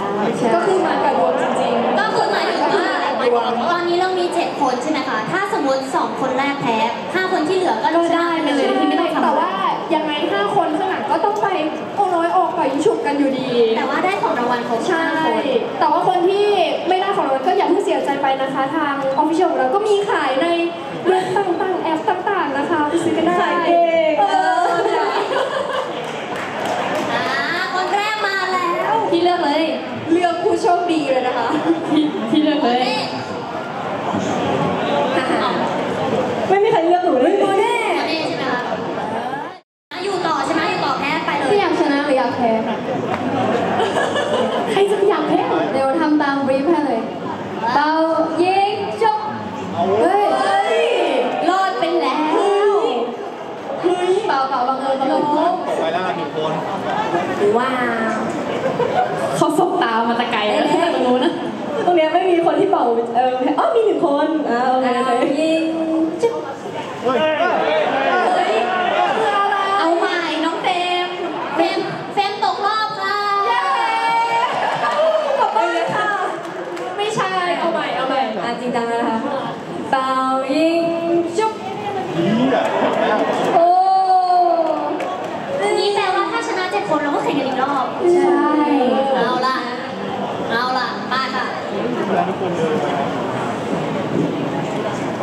ก็คือมากับดวงจริงๆก็คือหมายถึงว่า วันตอนนี้เรามีเจ็ดคนใช่ไหมคะถ้าสมมติสองคนแรกแพ้ห้าคนที่เหลือก็ได้เลยที่ไม่ได้ทำแต่ว่ายังไงห้าคนข้างหลังก็ต้องไปโอ้ยออกไปฉุกกันอยู่ดีแต่ว่าได้ของรางวัลเขาใช่แต่ว่าคนที่ไม่ได้ของรางวัลก็อย่าเพิ่งเสียใจไปนะคะทางออฟฟิเชียลเราก็มีขายในเว็บต่างๆแอปต่างๆนะคะไปซื้อกันได้ขายเองคนแรกมาแล้วที่เลือกเลยเลือกผู้โชคดีเลยนะคะที่เลือกเลยไม่มีใครเลือกหนูเลยโมเน่ใช่ไหมคะอยู่ต่อใช่ไหมอยู่ต่อแพ้ไปเลยอยากชนะหรืออยากแพ้ค่ะใครจะอยากแพ้เดี๋ยวทำตามบรีฟให้เลยเป่ายิงชกเฮ้ยรอดไปแล้วเป่าเป่าบังเอิญบังเอิญไปแล้วหนึ่งคนว้าวเขาสบตามาตะไกลแล้วตรงนู้นนะตรงนี้ไม่มีคนที่เป่าเอออ๋อมีหนึ่งคนอ่าโอเคยิงชกเฮ้ยคืออะไรเอาใหม่น้องเฟมเฟมเฟมตกรอบค่ะเย้ขอบคุณค่ะไม่ใช่เอาใหม่เอาใหม่อ่ะจริงจังแล้วนะคะเป่ายิงชกคนเราก็แข่งกันอีกรอบใช่เอาล่ะเอาล่ะมาค่ะ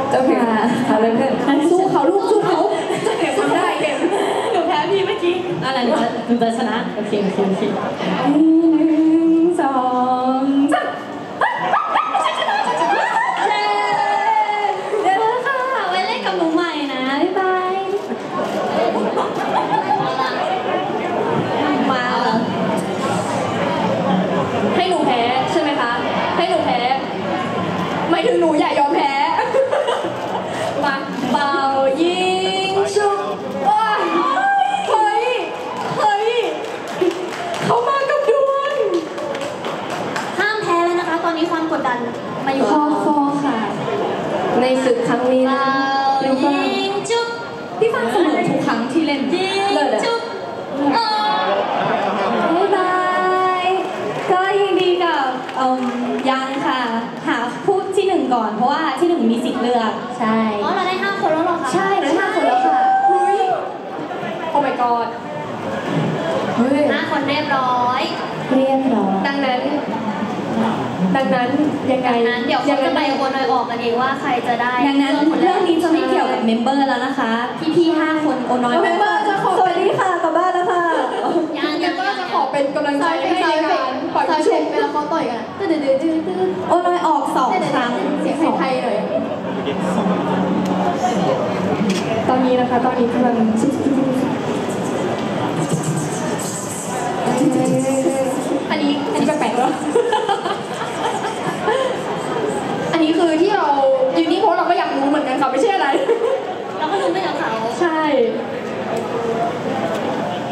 เจ้าค่ะเอาเลยเพื่อนสู้เขาลูกสู้เขาเก็บความได้เก็บหนูแพ้พี่เมื่อกี้อะไรหนูจะหนูจะชนะโอเคโอเคโอเคหนึ่งสองสามเดี๋ยวค่ะไว้เล่นกับหนูใหม่นะบ๊ายบายให้หนูแพ้ใช่ไหมคะให้หนูแพ้ไม่ถึงหนูอย่ายอมแพ้มาเป่ายิงชุบว้าเฮ้ยเฮ้ยเขามากับดวงห้ามแพ้แล้วนะคะตอนนี้ความกดดันมาอยู่ข้อข้อค่ะในศึกครั้งนี้นะยิงชุบพี่ฟังเสมอทุกครั้งที่เล่นยิงชุบยังค่ะหาผู้ที่หนึ่งก่อนเพราะว่าที่หนึ่งมีสิทธิ์เลือกใช่อ๋อเราได้ห้าคนแล้วหรอคะใช่ได้ห้าคนแล้วค่ะเฮ้ยโอ้ my god เฮ้ยห้าคนเรียบร้อยเรียบร้อยดังนั้นดังนั้นยังไงเดี๋ยวจะไปวนออกกันเองว่าใครจะได้ดังนั้นเรื่องนี้จะไม่เกี่ยวกับเมมเบอร์แล้วนะคะพี่พี่ห้าคนโอนน้อยเมมเบอร์จะขอสวัสดีค่ะกลับบ้านแล้วค่ะยังเมมเบอร์จะขอเป็นกำลังใจให้ในการปล่อยเช็คเวลาเขาต่อยกันเดือดเดือดเดือดเดือดโอนน้อยออกสองครั้งเสียงไทยเลยตอนนี้นะคะตอนนี้กำลังอันนี้อันนี้แปลกๆเหรออันนี้คือที่เราอยู่นี่เพราะเราก็อยากรู้เหมือนกันค่ะไม่ใช่อะไรเราก็รู้ไม่กับเขาใช่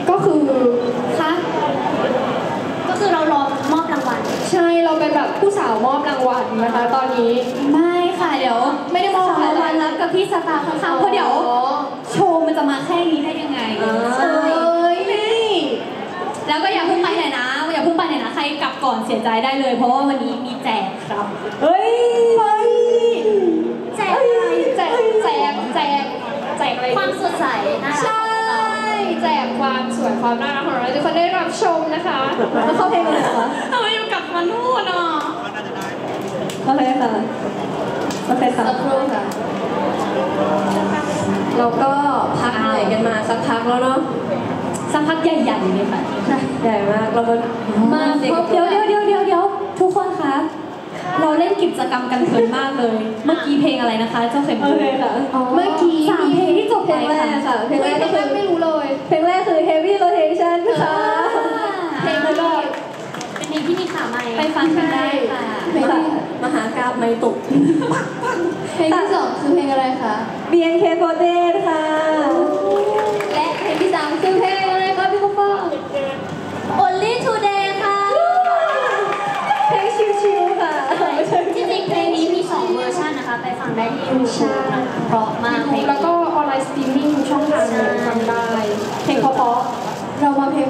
ก็คือคะก็คือเรารอมอบรางวัลใช่เราเป็นแบบผู้สาวมอบรางวัลนะคะตอนนี้ไม่ค่ะเดี๋ยวไม่ได้มอบรางวัลรับกับพี่สตาร์ค่ะเพราะเดี๋ยวโชว์มันจะมาแค่นี้ได้ยังไงแล้วก็อย่าเพิ่งไปไหนนะอย่าเพิ่งไปไหนนะใครกลับก่อนเสียใจได้เลยเพราะว่าวันนี้มีแจกครับเฮ้ยแจกแจกแจกแจกแจกอะไรความสดใสใช่แจกความสวยความน่ารักของเราทุกคนได้รับชมนะคะแล้วเข้าเพลงอะไรคะทำไมอยู่กับมันนู่นอ่ะโอเคค่ะโอเคค่ะเราก็พักเหนื่อยกันมาสักพักแล้วเนาะสักพักใหญ่ใหญ่เลยค่ะใหญ่มากเราก็มาเดี๋ยวเดี๋ยวเดี๋ยวเดี๋ยวทุกคนคะเราเล่นกิจกรรมกันเพลินมากเลยเมื่อกี้เพลงอะไรนะคะเจ้าเข็มค่ะเมื่อกี้สามเพลงที่จบไปค่ะเพลงแรกไม่รู้เลยเพลงแรกคือ Heavy Rotation ค่ะเพลงก็เป็นเพลงที่มีขาใหม่ไปฟังกันได้ค่ะมหากราบไม่ตกเพลงที่สองคือเพลงอะไรคะ บี เอ็น เค สี่สิบแปด ค่ะและเพลงที่สามคือเพลงอะไรคะพี่กุ๊กป้อง Only Today ค่ะเพลงชิวๆค่ะจริงๆเพลงนี้มีสองเวอร์ชันนะคะไปฟังได้ที่ยูทูบเพราะมากแล้วก็ออนไลน์สตรีมมิ่งทุกช่องทางเลยฟังได้เพลงเพราะๆเรามาเพลง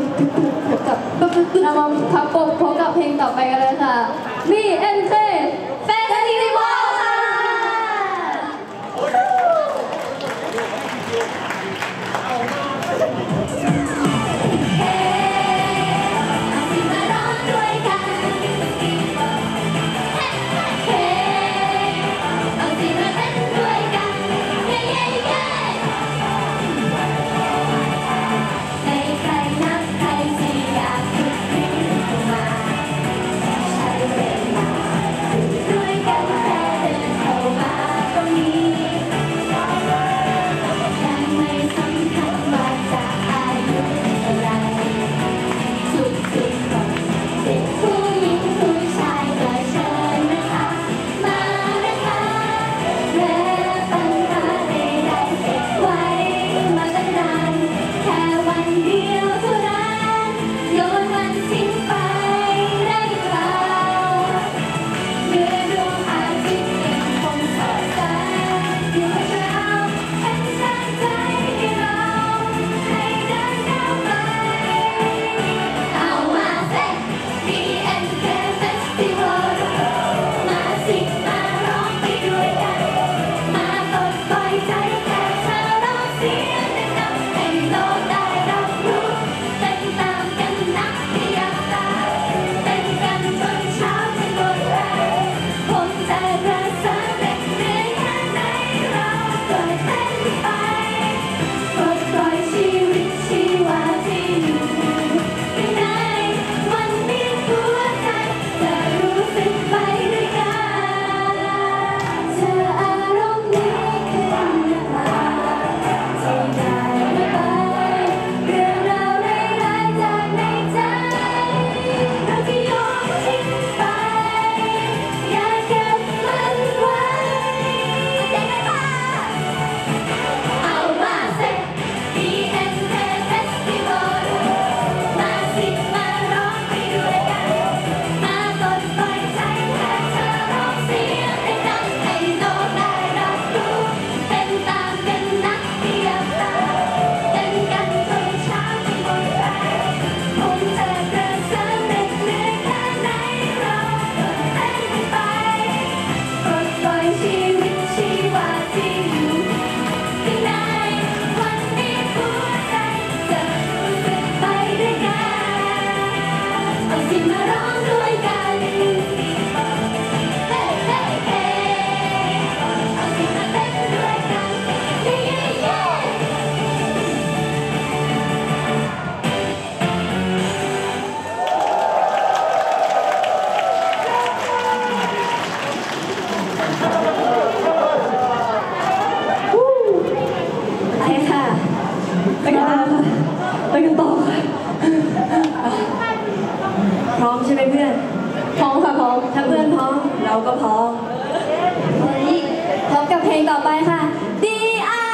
กับเรามาทับปมพร้อมกับเพลงต่อไปกันเลยค่ะ บี เอ็น เค สี่สิบแปด งต่อไปค่ะ ดี อาร์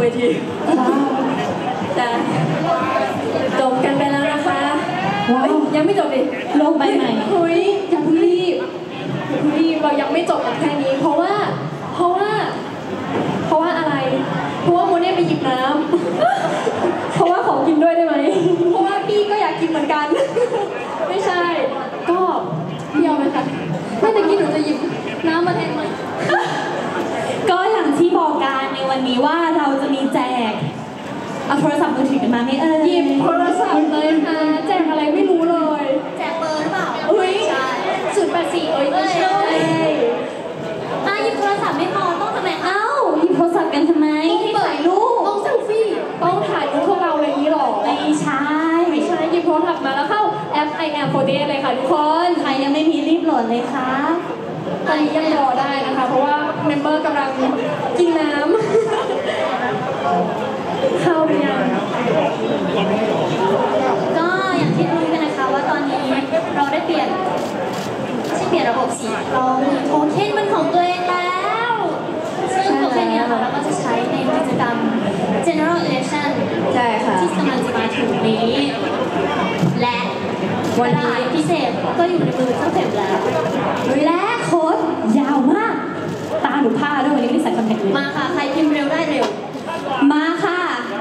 เวทีแต่จบกันไปแล้วนะคะยังไม่จบดิลงไปไหนเฮ้ยอย่าเพิ่งรีบอย่าเพิ่งรีบเรายังไม่จบกันแค่นี้เพราะว่าเพราะว่าเพราะว่าอะไรเพราะว่าโมเนี่ยไปหยิบน้ำเพราะว่าของกินด้วยได้ไหมเพราะว่าพี่ก็อยากกินเหมือนกันไม่ใช่ก็เดี๋ยวนะคะไม่แต่กินหนูจะหยิบน้ำมาแทนไหมก็อย่างที่บอกกันในวันนี้ว่าเราจะมีแจกเอาโทรศัพท์มือถือกันมาไม่เอ่ยหยิบโทรศัพท์เลยค่ะแจกอะไรไม่รู้เลยแจกเบอร์หรือเปล่าอุ้ยศูนย์แปดสี่เอ้ยไม่ใช่อ่ะหยิบโทรศัพท์ไม่พอต้องทำไมเอ้าหยิบโทรศัพท์กันทำไมต้องถ่ายรูปต้องเซลฟี่ต้องถ่ายรูปพวกเราอะไรนี้หรอไม่ใช่ไม่ใช่หยิบโทรศัพท์มาแล้วเข้าแอป บี เอ็น เค สี่สิบแปดเลยค่ะทุกคนใครยังไม่มีรีบโหลดเลยค่ะตอนนี้ยังรอได้นะคะเพราะว่าเมมเบอร์กำลังกินน้ำเข้าเรียนก็อย่างที่รู้กันนะคะว่าตอนนี้เราได้เปลี่ยนใช่เปลี่ยนระบบสีเราโทเค็นเป็นของตัวเองแล้วซึ่งโทเค็นเนี่ยเราก็จะใช้ในกิจกรรม general election ที่กำลังจะมาถึงนี้และวันนี้พิเศษก็อยู่ในมือเจ้าเข็มแล้วและโค้ดยาวมากตาหนูผ้าด้วยวันนี้ไม่ใส่คอนแทคเลยมาค่ะใครพิมพ์เร็วได้เร็วมาค่ะ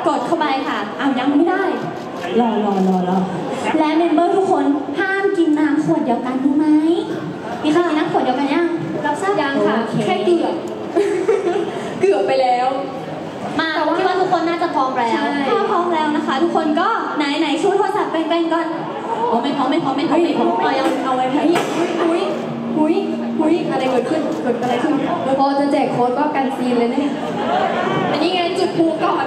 กดเข้าไปค่ะเอายังไม่ได้รอรอรอรอและเมมเบอร์ทุกคนห้ามกินน้ำขวดเดียวกันรู้ไหมมีใครกินน้ำขวดเดียวกันยังรับทราบยังค่ะแค่เกือบเกือบไปแล้วมาแต่ว่าทุกคนน่าจะพร้อมแล้วถ้าพร้อมแล้วนะคะทุกคนก็ไหนไหนช่วยโทรศัพท์เป็นๆก่อนอ๋อไม่พร้อมไม่พร้อมไม่พร้อมไม่พร้อมเรายังเอาไว้พี่หุยหุยหุยอะไรเกิดขึ้นเกิดอะไรขึ้นพอจะแจกโค้ดก็กันซีนเลยเนี่ยอันนี้ไงจุดปูก่อน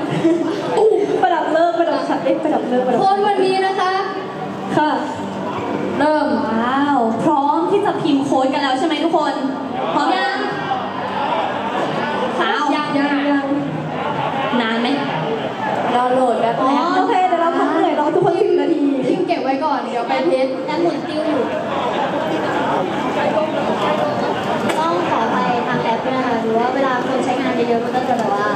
อู้ประดับเลิกประดับขัดเล็กประดับเลิกโค้ดวันนี้นะคะ ค่ะเริ่มว้าวพร้อมที่จะพิมพ์โค้ดกันแล้วใช่ไหมทุกคนพร้อมยังสาวยากยากนานไหมดาวน์โหลดแบบแอปโอเคเดี๋ยวเราพักเหนื่อยเราทุกคนสิบนาทีพิมพ์เก็บไว้ก่อนเดี๋ยวไปเทสด้านหมุนติ้วอยู่ต้องขอไปทางแอปด้วยนะคะหรือว่าเวลาคนใช้งานเยอะๆมันก็จะแบบว่า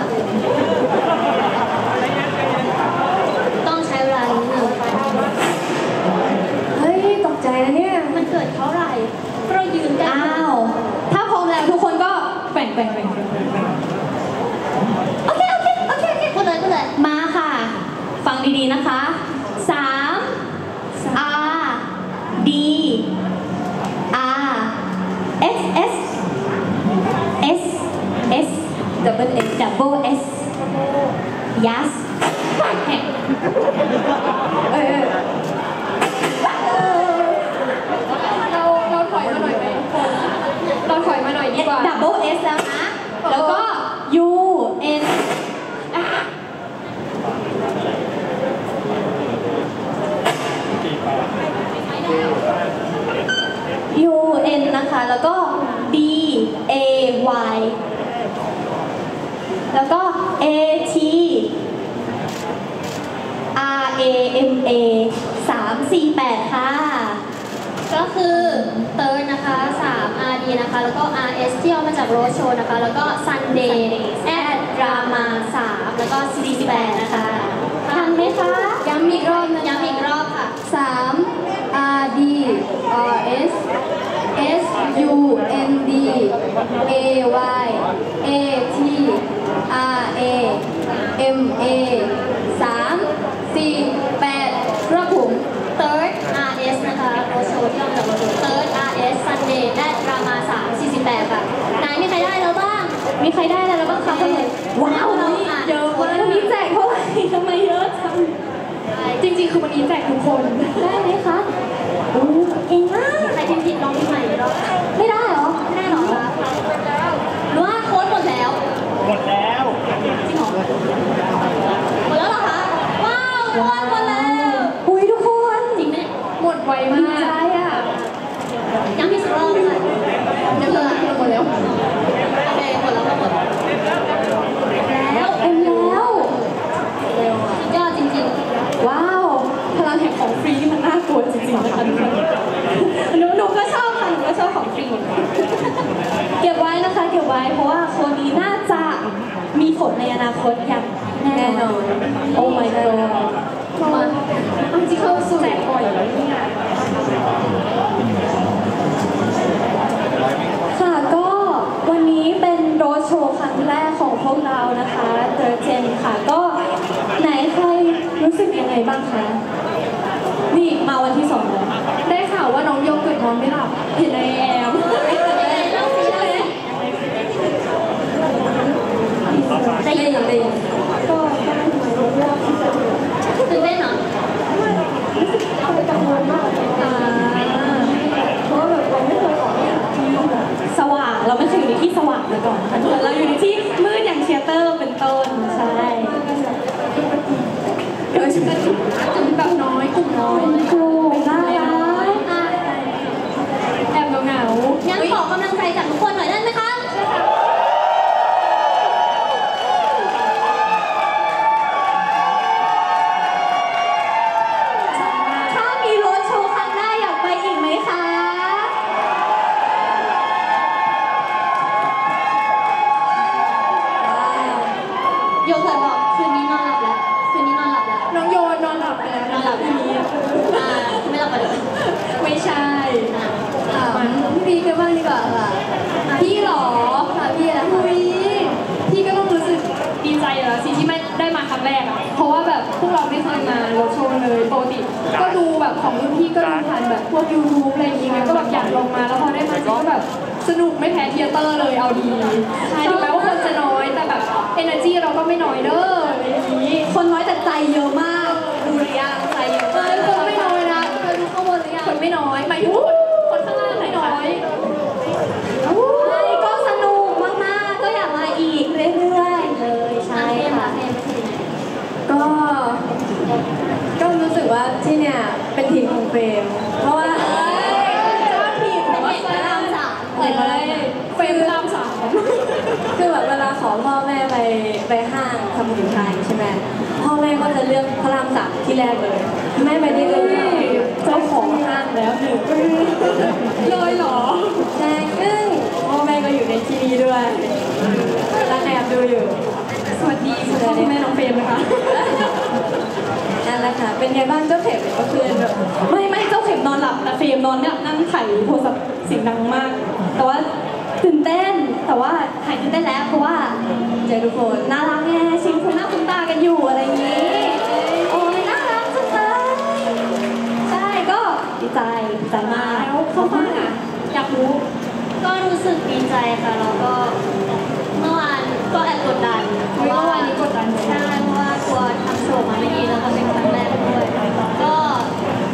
ต้องใช้เวลาหนึ่งเฮ้ยตกใจนะเนี่ยมันเกิดเท่าไหร่เรายืนกันอ้าวถ้าพร้อมแล้วทุกคนก็แบ่งแบ่งแบ่งโอเคโอเคโอเคโอเคคนเลยคนเลยมาค่ะฟังดีๆนะคะสาม R D R S S S S double S double S Yes เราเราถอยมาหน่อยไหมเราถอยมาหน่อยดีกว่า double S แล้วนะแล้วก็ U N ยู เอ็น นะคะแล้วก็ ดี เอ วาย แล้วก็ เอ ที อาร์ เอ เอ็ม เอ สาม สี่ แปดค่ะก็คือเติร์นนะคะสาม อาร์ ดี นะคะแล้วก็ อาร์ เอส ที่เอามาจากโรโชนะคะแล้วก็ Sunday at Drama สามแล้วก็ สี่ แปดนะคะทันไหมคะย้ำอีกรอบย้ำอีกรอบค่ะสาม อาร์ ดี อาร์ เอสS U N D A Y A T R A M A สาม สี่ แปด ครับผม Third R S นะคะโอโชที่เราจะมาดู Third R S Sunday และรามาสาม สี่ แปดค่ะไหนมีใครได้แล้วบ้างมีใครได้แล้วบ้างคะว้าวเราเยอะคนนี้แจกเท่าไหร่ทำไมเยอะจังจริงๆคือวันนี้แจกทุกคนได้ไหมคะโอ้เก่งมากใครพิมพ์ผิดลองพิมพ์ใหม่หรอไม่ได้หรอไม่ได้หรอหรือว่าโค้ดหมดแล้วหมดแล้วจริงหรอหมดแล้วเหรอคะว้าวโค้ดหมดแล้วอุ้ยทุกคนจริงไหมหมดไวมากใช่อ่ะยังพิมพ์รอบเลยยังเหลือหมดแล้วโอเคหมดแล้วหมดแล้วเอ็มแล้วสุดยอดจริงๆว้าวพลังแห่งของฟรีที่มันน่ากลัวจริงๆนะคะทุกคนหนูหนูก็ชอบค่ะหนูก็ชอบของฟรีเก็บไว้นะคะเก็บไว้เพราะว่าโซนนี้น่าจะมีผลในอนาคตอย่างแน่นอนโอ้ my god มันจริงเข้าสู่แจกบ่อยเลยเนี่ยค่ะก็วันนี้เป็นโรดโชว์ครั้งแรกของพวกเรานะคะเตอร์เจนค่ะก็ไหนใครรู้สึกยังไงบ้างคะนี่มาวันที่สองแล้วได้ข่าวว่าน้องโยเกิร์ตนอนไม่หลับเห็นในแอมได้ยินได้ยินก็ได้ยินไหมตื่นเต้นเหรอรู้สึกเขาไปกังวลมากเพราะแบบเราไม่เคยออกที่สว่างเราไม่เคยอยู่ในที่สว่างมาก่อนเหมือนเราอยู่ในที่มืดอย่างเชียร์เตอร์เป็นต้นใช่โดยเฉพาะกลุ่มแบบน้อยกลุ่มน้อยกลุ่มน่ารักแอบเหงาๆงั้นขอกำลังใจจากทุกคนหน่อยได้ไหมคะถ้ามีโรดโชว์ครั้งหน้าอยากไปอีกไหมคะโยเกิร์ตบอกคืนนี้นอนหลับแล้วคืนนี้นอนหลับแล้วน้องโยนอนหลับไปแล้วนอนหลับที่นี่ไม่หลับไปเลยไม่ใช่พี่บีกันบ้างดีกว่าค่ะพี่หรอค่ะพี่นะพี่พี่ก็ต้องรู้สึกดีใจอยู่แล้วสิที่ไม่ได้มาครั้งแรกอ่ะเพราะว่าแบบพวกเราไม่เคยมาโรดโชว์เลยปกติก็ดูแบบของรุ่นพี่ก็ดูผ่านแบบพวกยูทูบอะไรอย่างเงี้ยก็แบบอยากลงมาแล้วพอได้มาก็แบบสนุกไม่แพ้เทียเตอร์เลยเอาดีถึงแม้ว่าคนจะน้อยแต่แบบ energy เราก็ไม่น้อยเด้อในนี้คนน้อยแต่ใจเยอะมากดูหรือยังใจเยอะมากคนไม่น้อยนะเคยดูข้อมูลหรือยังคนไม่น้อยหมายถึงคนข้างล่างไม่น้อยใช่ก็สนุกมากๆก็อยากมาอีกเรื่อยๆเลยใช่ค่ะก็ก็รู้สึกว่าที่เนี่ยเป็นทีมของ ที่แรกเลยแม่ไปที่เลยเจ้าของห้างแล้วหนึ่งเลยเหรอแดงอึ้งพ่อแม่ก็อยู่ในที่นี้ด้วยรักแอบดูอยู่สวัสดีคุณพ่อคุณแม่น้องเฟรมนะคะนั่นแหละค่ะเป็นไงบ้างเจ้าเข็มก็คือแบบไม่ไม่เจ้าเข็มนอนหลับแต่เฟรมนอนเนี่ยนั่งไข่โทรศัพท์เสียงดังมากแต่ว่าตื่นเต้นแต่ว่าหายตื่นเต้นแล้วเพราะว่าเจอทุกคนน่ารักแง่ชิมคุณหน้าคุณตากันอยู่อะไรอย่างนี้โอ้ยน่ารักจังเลยใช่ก็ดีใจดีใจมากแล้วเข้าบ้านอ่ะอยากรู้ก็รู้สึกดีใจค่ะแล้วก็เมื่อวานก็แอบกดดันเพราะว่าวันนี้กดดันใช่เพราะว่ากลัวทำโชว์มาไม่ดีแล้วก็เป็นครั้งแรกด้วยก็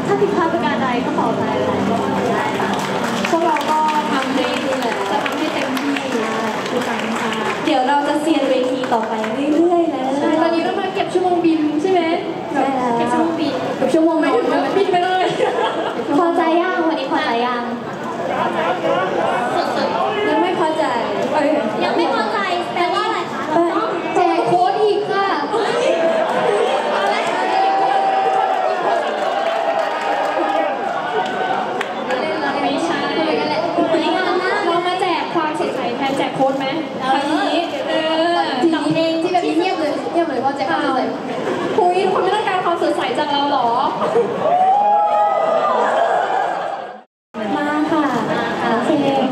ถ้าผิดพลาดประการใดก็ขออภัยหลายรอบได้ค่ะพวกเราก็ทำได้ดีแหละจะทำให้เต็มที่ทุกครั้งค่ะเดี๋ยวเราจะเซียนเวทีต่อไปเรื่อยๆแล้วใช่ตอนนี้เรามาเก็บชั่วโมงบินใช่ไหมใช่แล้วเก็บชั่วโมงบินเก็บชั่วโมงไม่ถึงแล้วบินไปเลยพอใจยังวันนี้พอใจยังยังไม่พอใจยังไม่พอใจแปลว่าอะไรคะแจกโค้ดอีกค่ะแจกโค้ดไหมครั้งนี้เออหนังเองที่แบบเงียบเลยเงียบเลยว่าแจกความสดใสคุยคนไม่ต้องการความสดใสจากเราหรอมาค่ะเพลง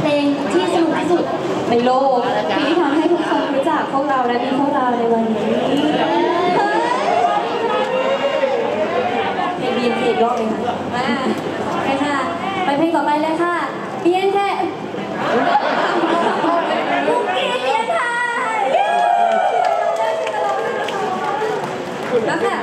เพลงที่สนุกที่สุดในโลกที่ทำให้ทุกคนรู้จักพวกเราและมีพวกเราในวันนี้เพลงบีนเพลงรอบเลยค่ะมาไปค่ะไปเพลงต่อไปเลยค่ะบีนแค่มุกกี้เบียนไทยแล้วค่ะ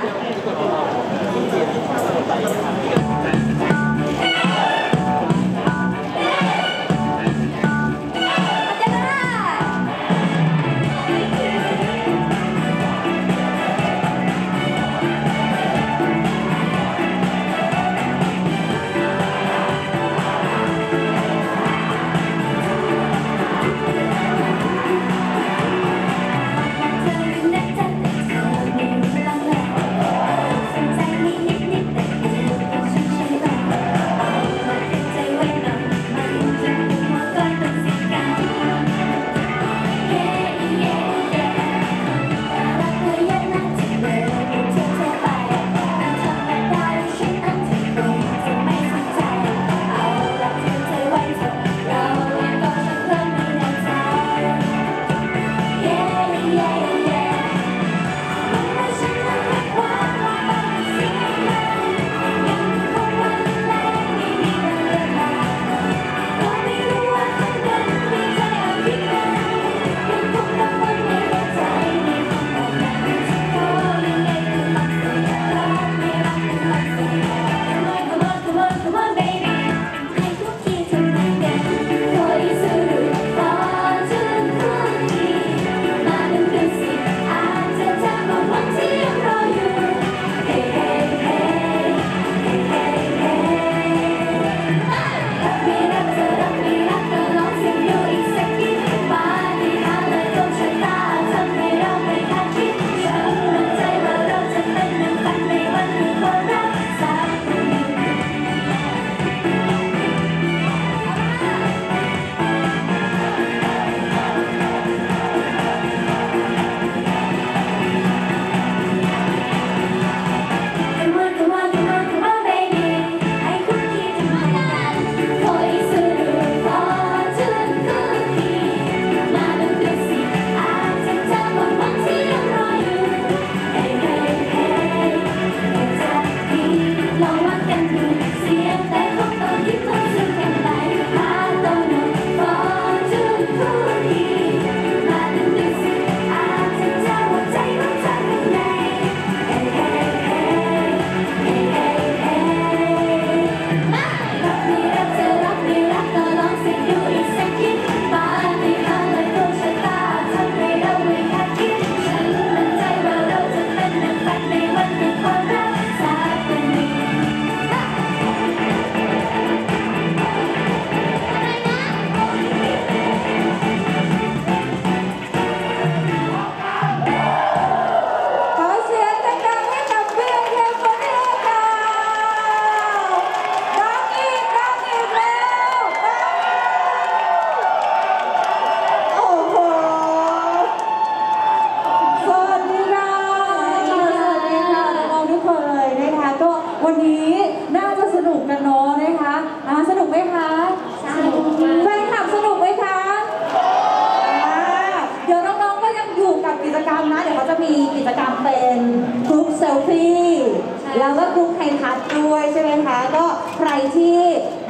ด้วยใช่ไหมคะก็ใครที่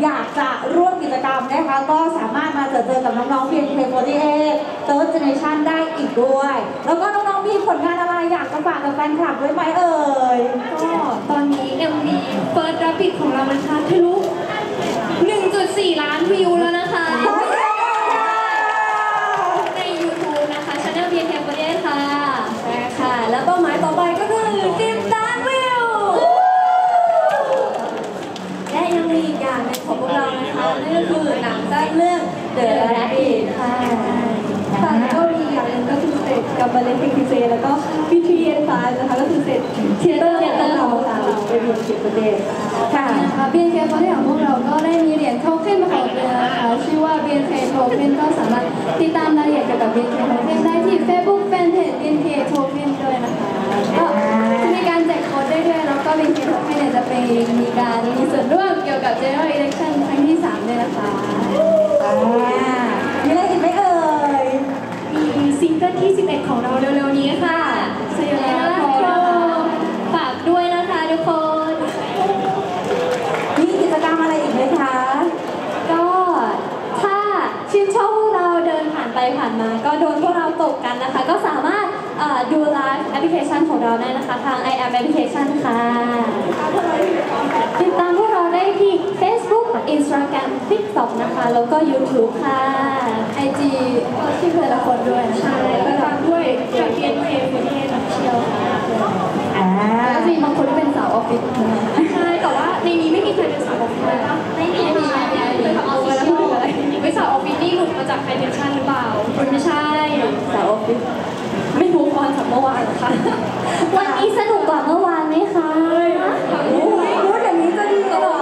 อยากจะร่วมกิจกรรมนะคะก็สามารถมาเจอเจอกับน้องๆ บี เอ็น เค สี่สิบแปด Third Generation ได้อีกด้วยแล้วก็น้องๆมีผลงานอะไรอยากจะฝากกับแฟนคลับด้วยไหมเอ่ยก็ตอนนี้ เอ็ม วี First Rapid ของเรามันทะลุ หนึ่งจุดสี่ ล้านวิวแล้วนะคะใน YouTube นะคะ Channel บี เอ็น เค สี่สิบแปด ค่ะค่ะแล้วเป้าหมายต่อไปก็คือสิบ ล้านวิวและยังมีอีกอย่างในของพวกเรานะคะนั่นก็คือหนังสั้นเรื่อง The Rabbit ค่ะฝั่งก็มีอย่างนึงก็คือเสร็จกับบัลเลนติคิเซแล้วก็ บี ที เอ็น ไฟว์ นะคะก็คือเสร็จเชียร์ต้นเนี่ยตั้งเราค่ะเป็นคนจิตประเด็นค่ะ บี เอ็น เค สี่สิบแปด ของพวกเราก็ได้มีเหรียญโทเค็นมาขอบคุณนะคะชื่อว่า บี เอ็น เค โทเค็น ก็สามารถติดตามรายละเอียดเกี่ยวกับ บี เอ็น เค โทเค็น ได้ที่ Facebook Fanpage บี เอ็น เค โทเค็น ด้วยนะคะก็จะมีการแจกโค้ดได้ด้วยแล้วก็ บี เอ็น เค โทเค็น จะเป็นมีการมีส่วนร่วมเกี่ยวกับ General Election ครั้งที่สามด้วยนะคะมีอะไรอีกไหมเอ่ยมีซิงเกิลที่สิบเอ็ดของเราเร็วๆนี้ค่ะสยามพอฝากด้วยนะคะทุกคนมีกิจกรรมอะไรอีกไหมคะก็ถ้าชื่นชอบพวกเราเดินผ่านไปผ่านมาก็โดนพวกเราตกกันนะคะก็สามารถดูไลฟ์แอปพลิเคชันของเราได้นะคะทาง ไอ แอม Application ค่ะติดตามพวกเราได้ที่ Facebook Instagram TikTok นะคะแล้วก็ YouTube ค่ะ ไอ จี ที่เพื่อนละคนด้วยใช่ก็ตามด้วยจากเอ็นเอฟเอ็นนักเชียวค่ะอ่ามีบางคนที่เป็นสาวออฟฟิศใช่แต่ว่าในนี้ไม่มีใครเป็นสาวออฟฟิศเลยไม่มีไม่มีเป็นสาวออฟฟิศอะไรไม่สาวออฟฟิศนี่หลุดมาจากไฮเทนชั่นหรือเปล่าคนไม่ใช่สาวออฟฟิศไม่รู้ก่อนจากเมื่อวานค่ะวันนี้สนุกกว่าเมื่อวานไหมคะพูดอย่างนี้จะดีกว่า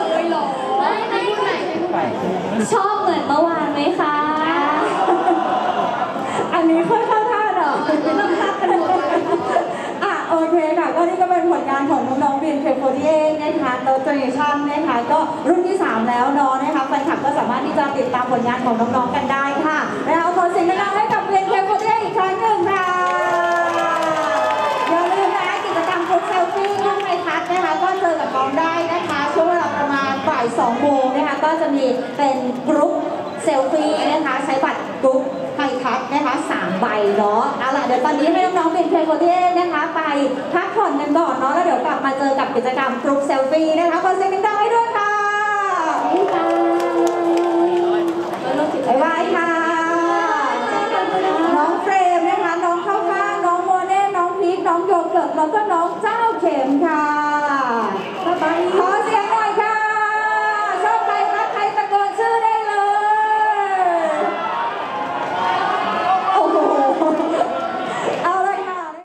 เลยหรอไม่ไม่ไม่ชอบเหมือนเมื่อวานไหมคะอันนี้ค่อยเข้าท่าหรอต้องท่ากันหมดอ่ะโอเคค่ะก็นี่ก็เป็นผลงานของน้องๆ บี เอ็น เค สี่สิบแปด นะคะโตเจเนชั่นนะคะก็รุ่นที่สามแล้วเนาะนะคะแฟนคลับก็สามารถที่จะติดตามผลงานของน้องๆกันได้ค่ะแล้วขอเสียงดังให้กับ บี เอ็น เค สี่สิบแปด อีกครั้งหนึ่งค่ะอย่าลืมนะกิจกรรมโพสเซลฟี่ข้างในทัศน์นะคะก็เจอกับน้องได้นะคะช่วงเวลาประมาณบ่ายสองโมงนะคะก็จะมีเป็นกรุ๊ปเซลฟี่นะคะใช้บัตรกรุ๊ปไทยทัศน์นะคะสามใบเนาะเอาล่ะเดี๋ยวตอนนี้ให้น้องๆเป็นเพลงโคเดนะคะไปพักผ่อนกันก่อนเนาะแล้วเดี๋ยวกลับมาเจอกับกิจกรรมกรุ๊ปเซลฟี่นะคะขอเสียงดังๆให้ด้วยค่ะบ๊ายบายค่ะน้องเฟรมนะคะน้องข้าวฟ่างน้องโมเน่น้องพีคน้องโยเกิร์ตแล้วก็น้องเจ้าเข็มค่ะ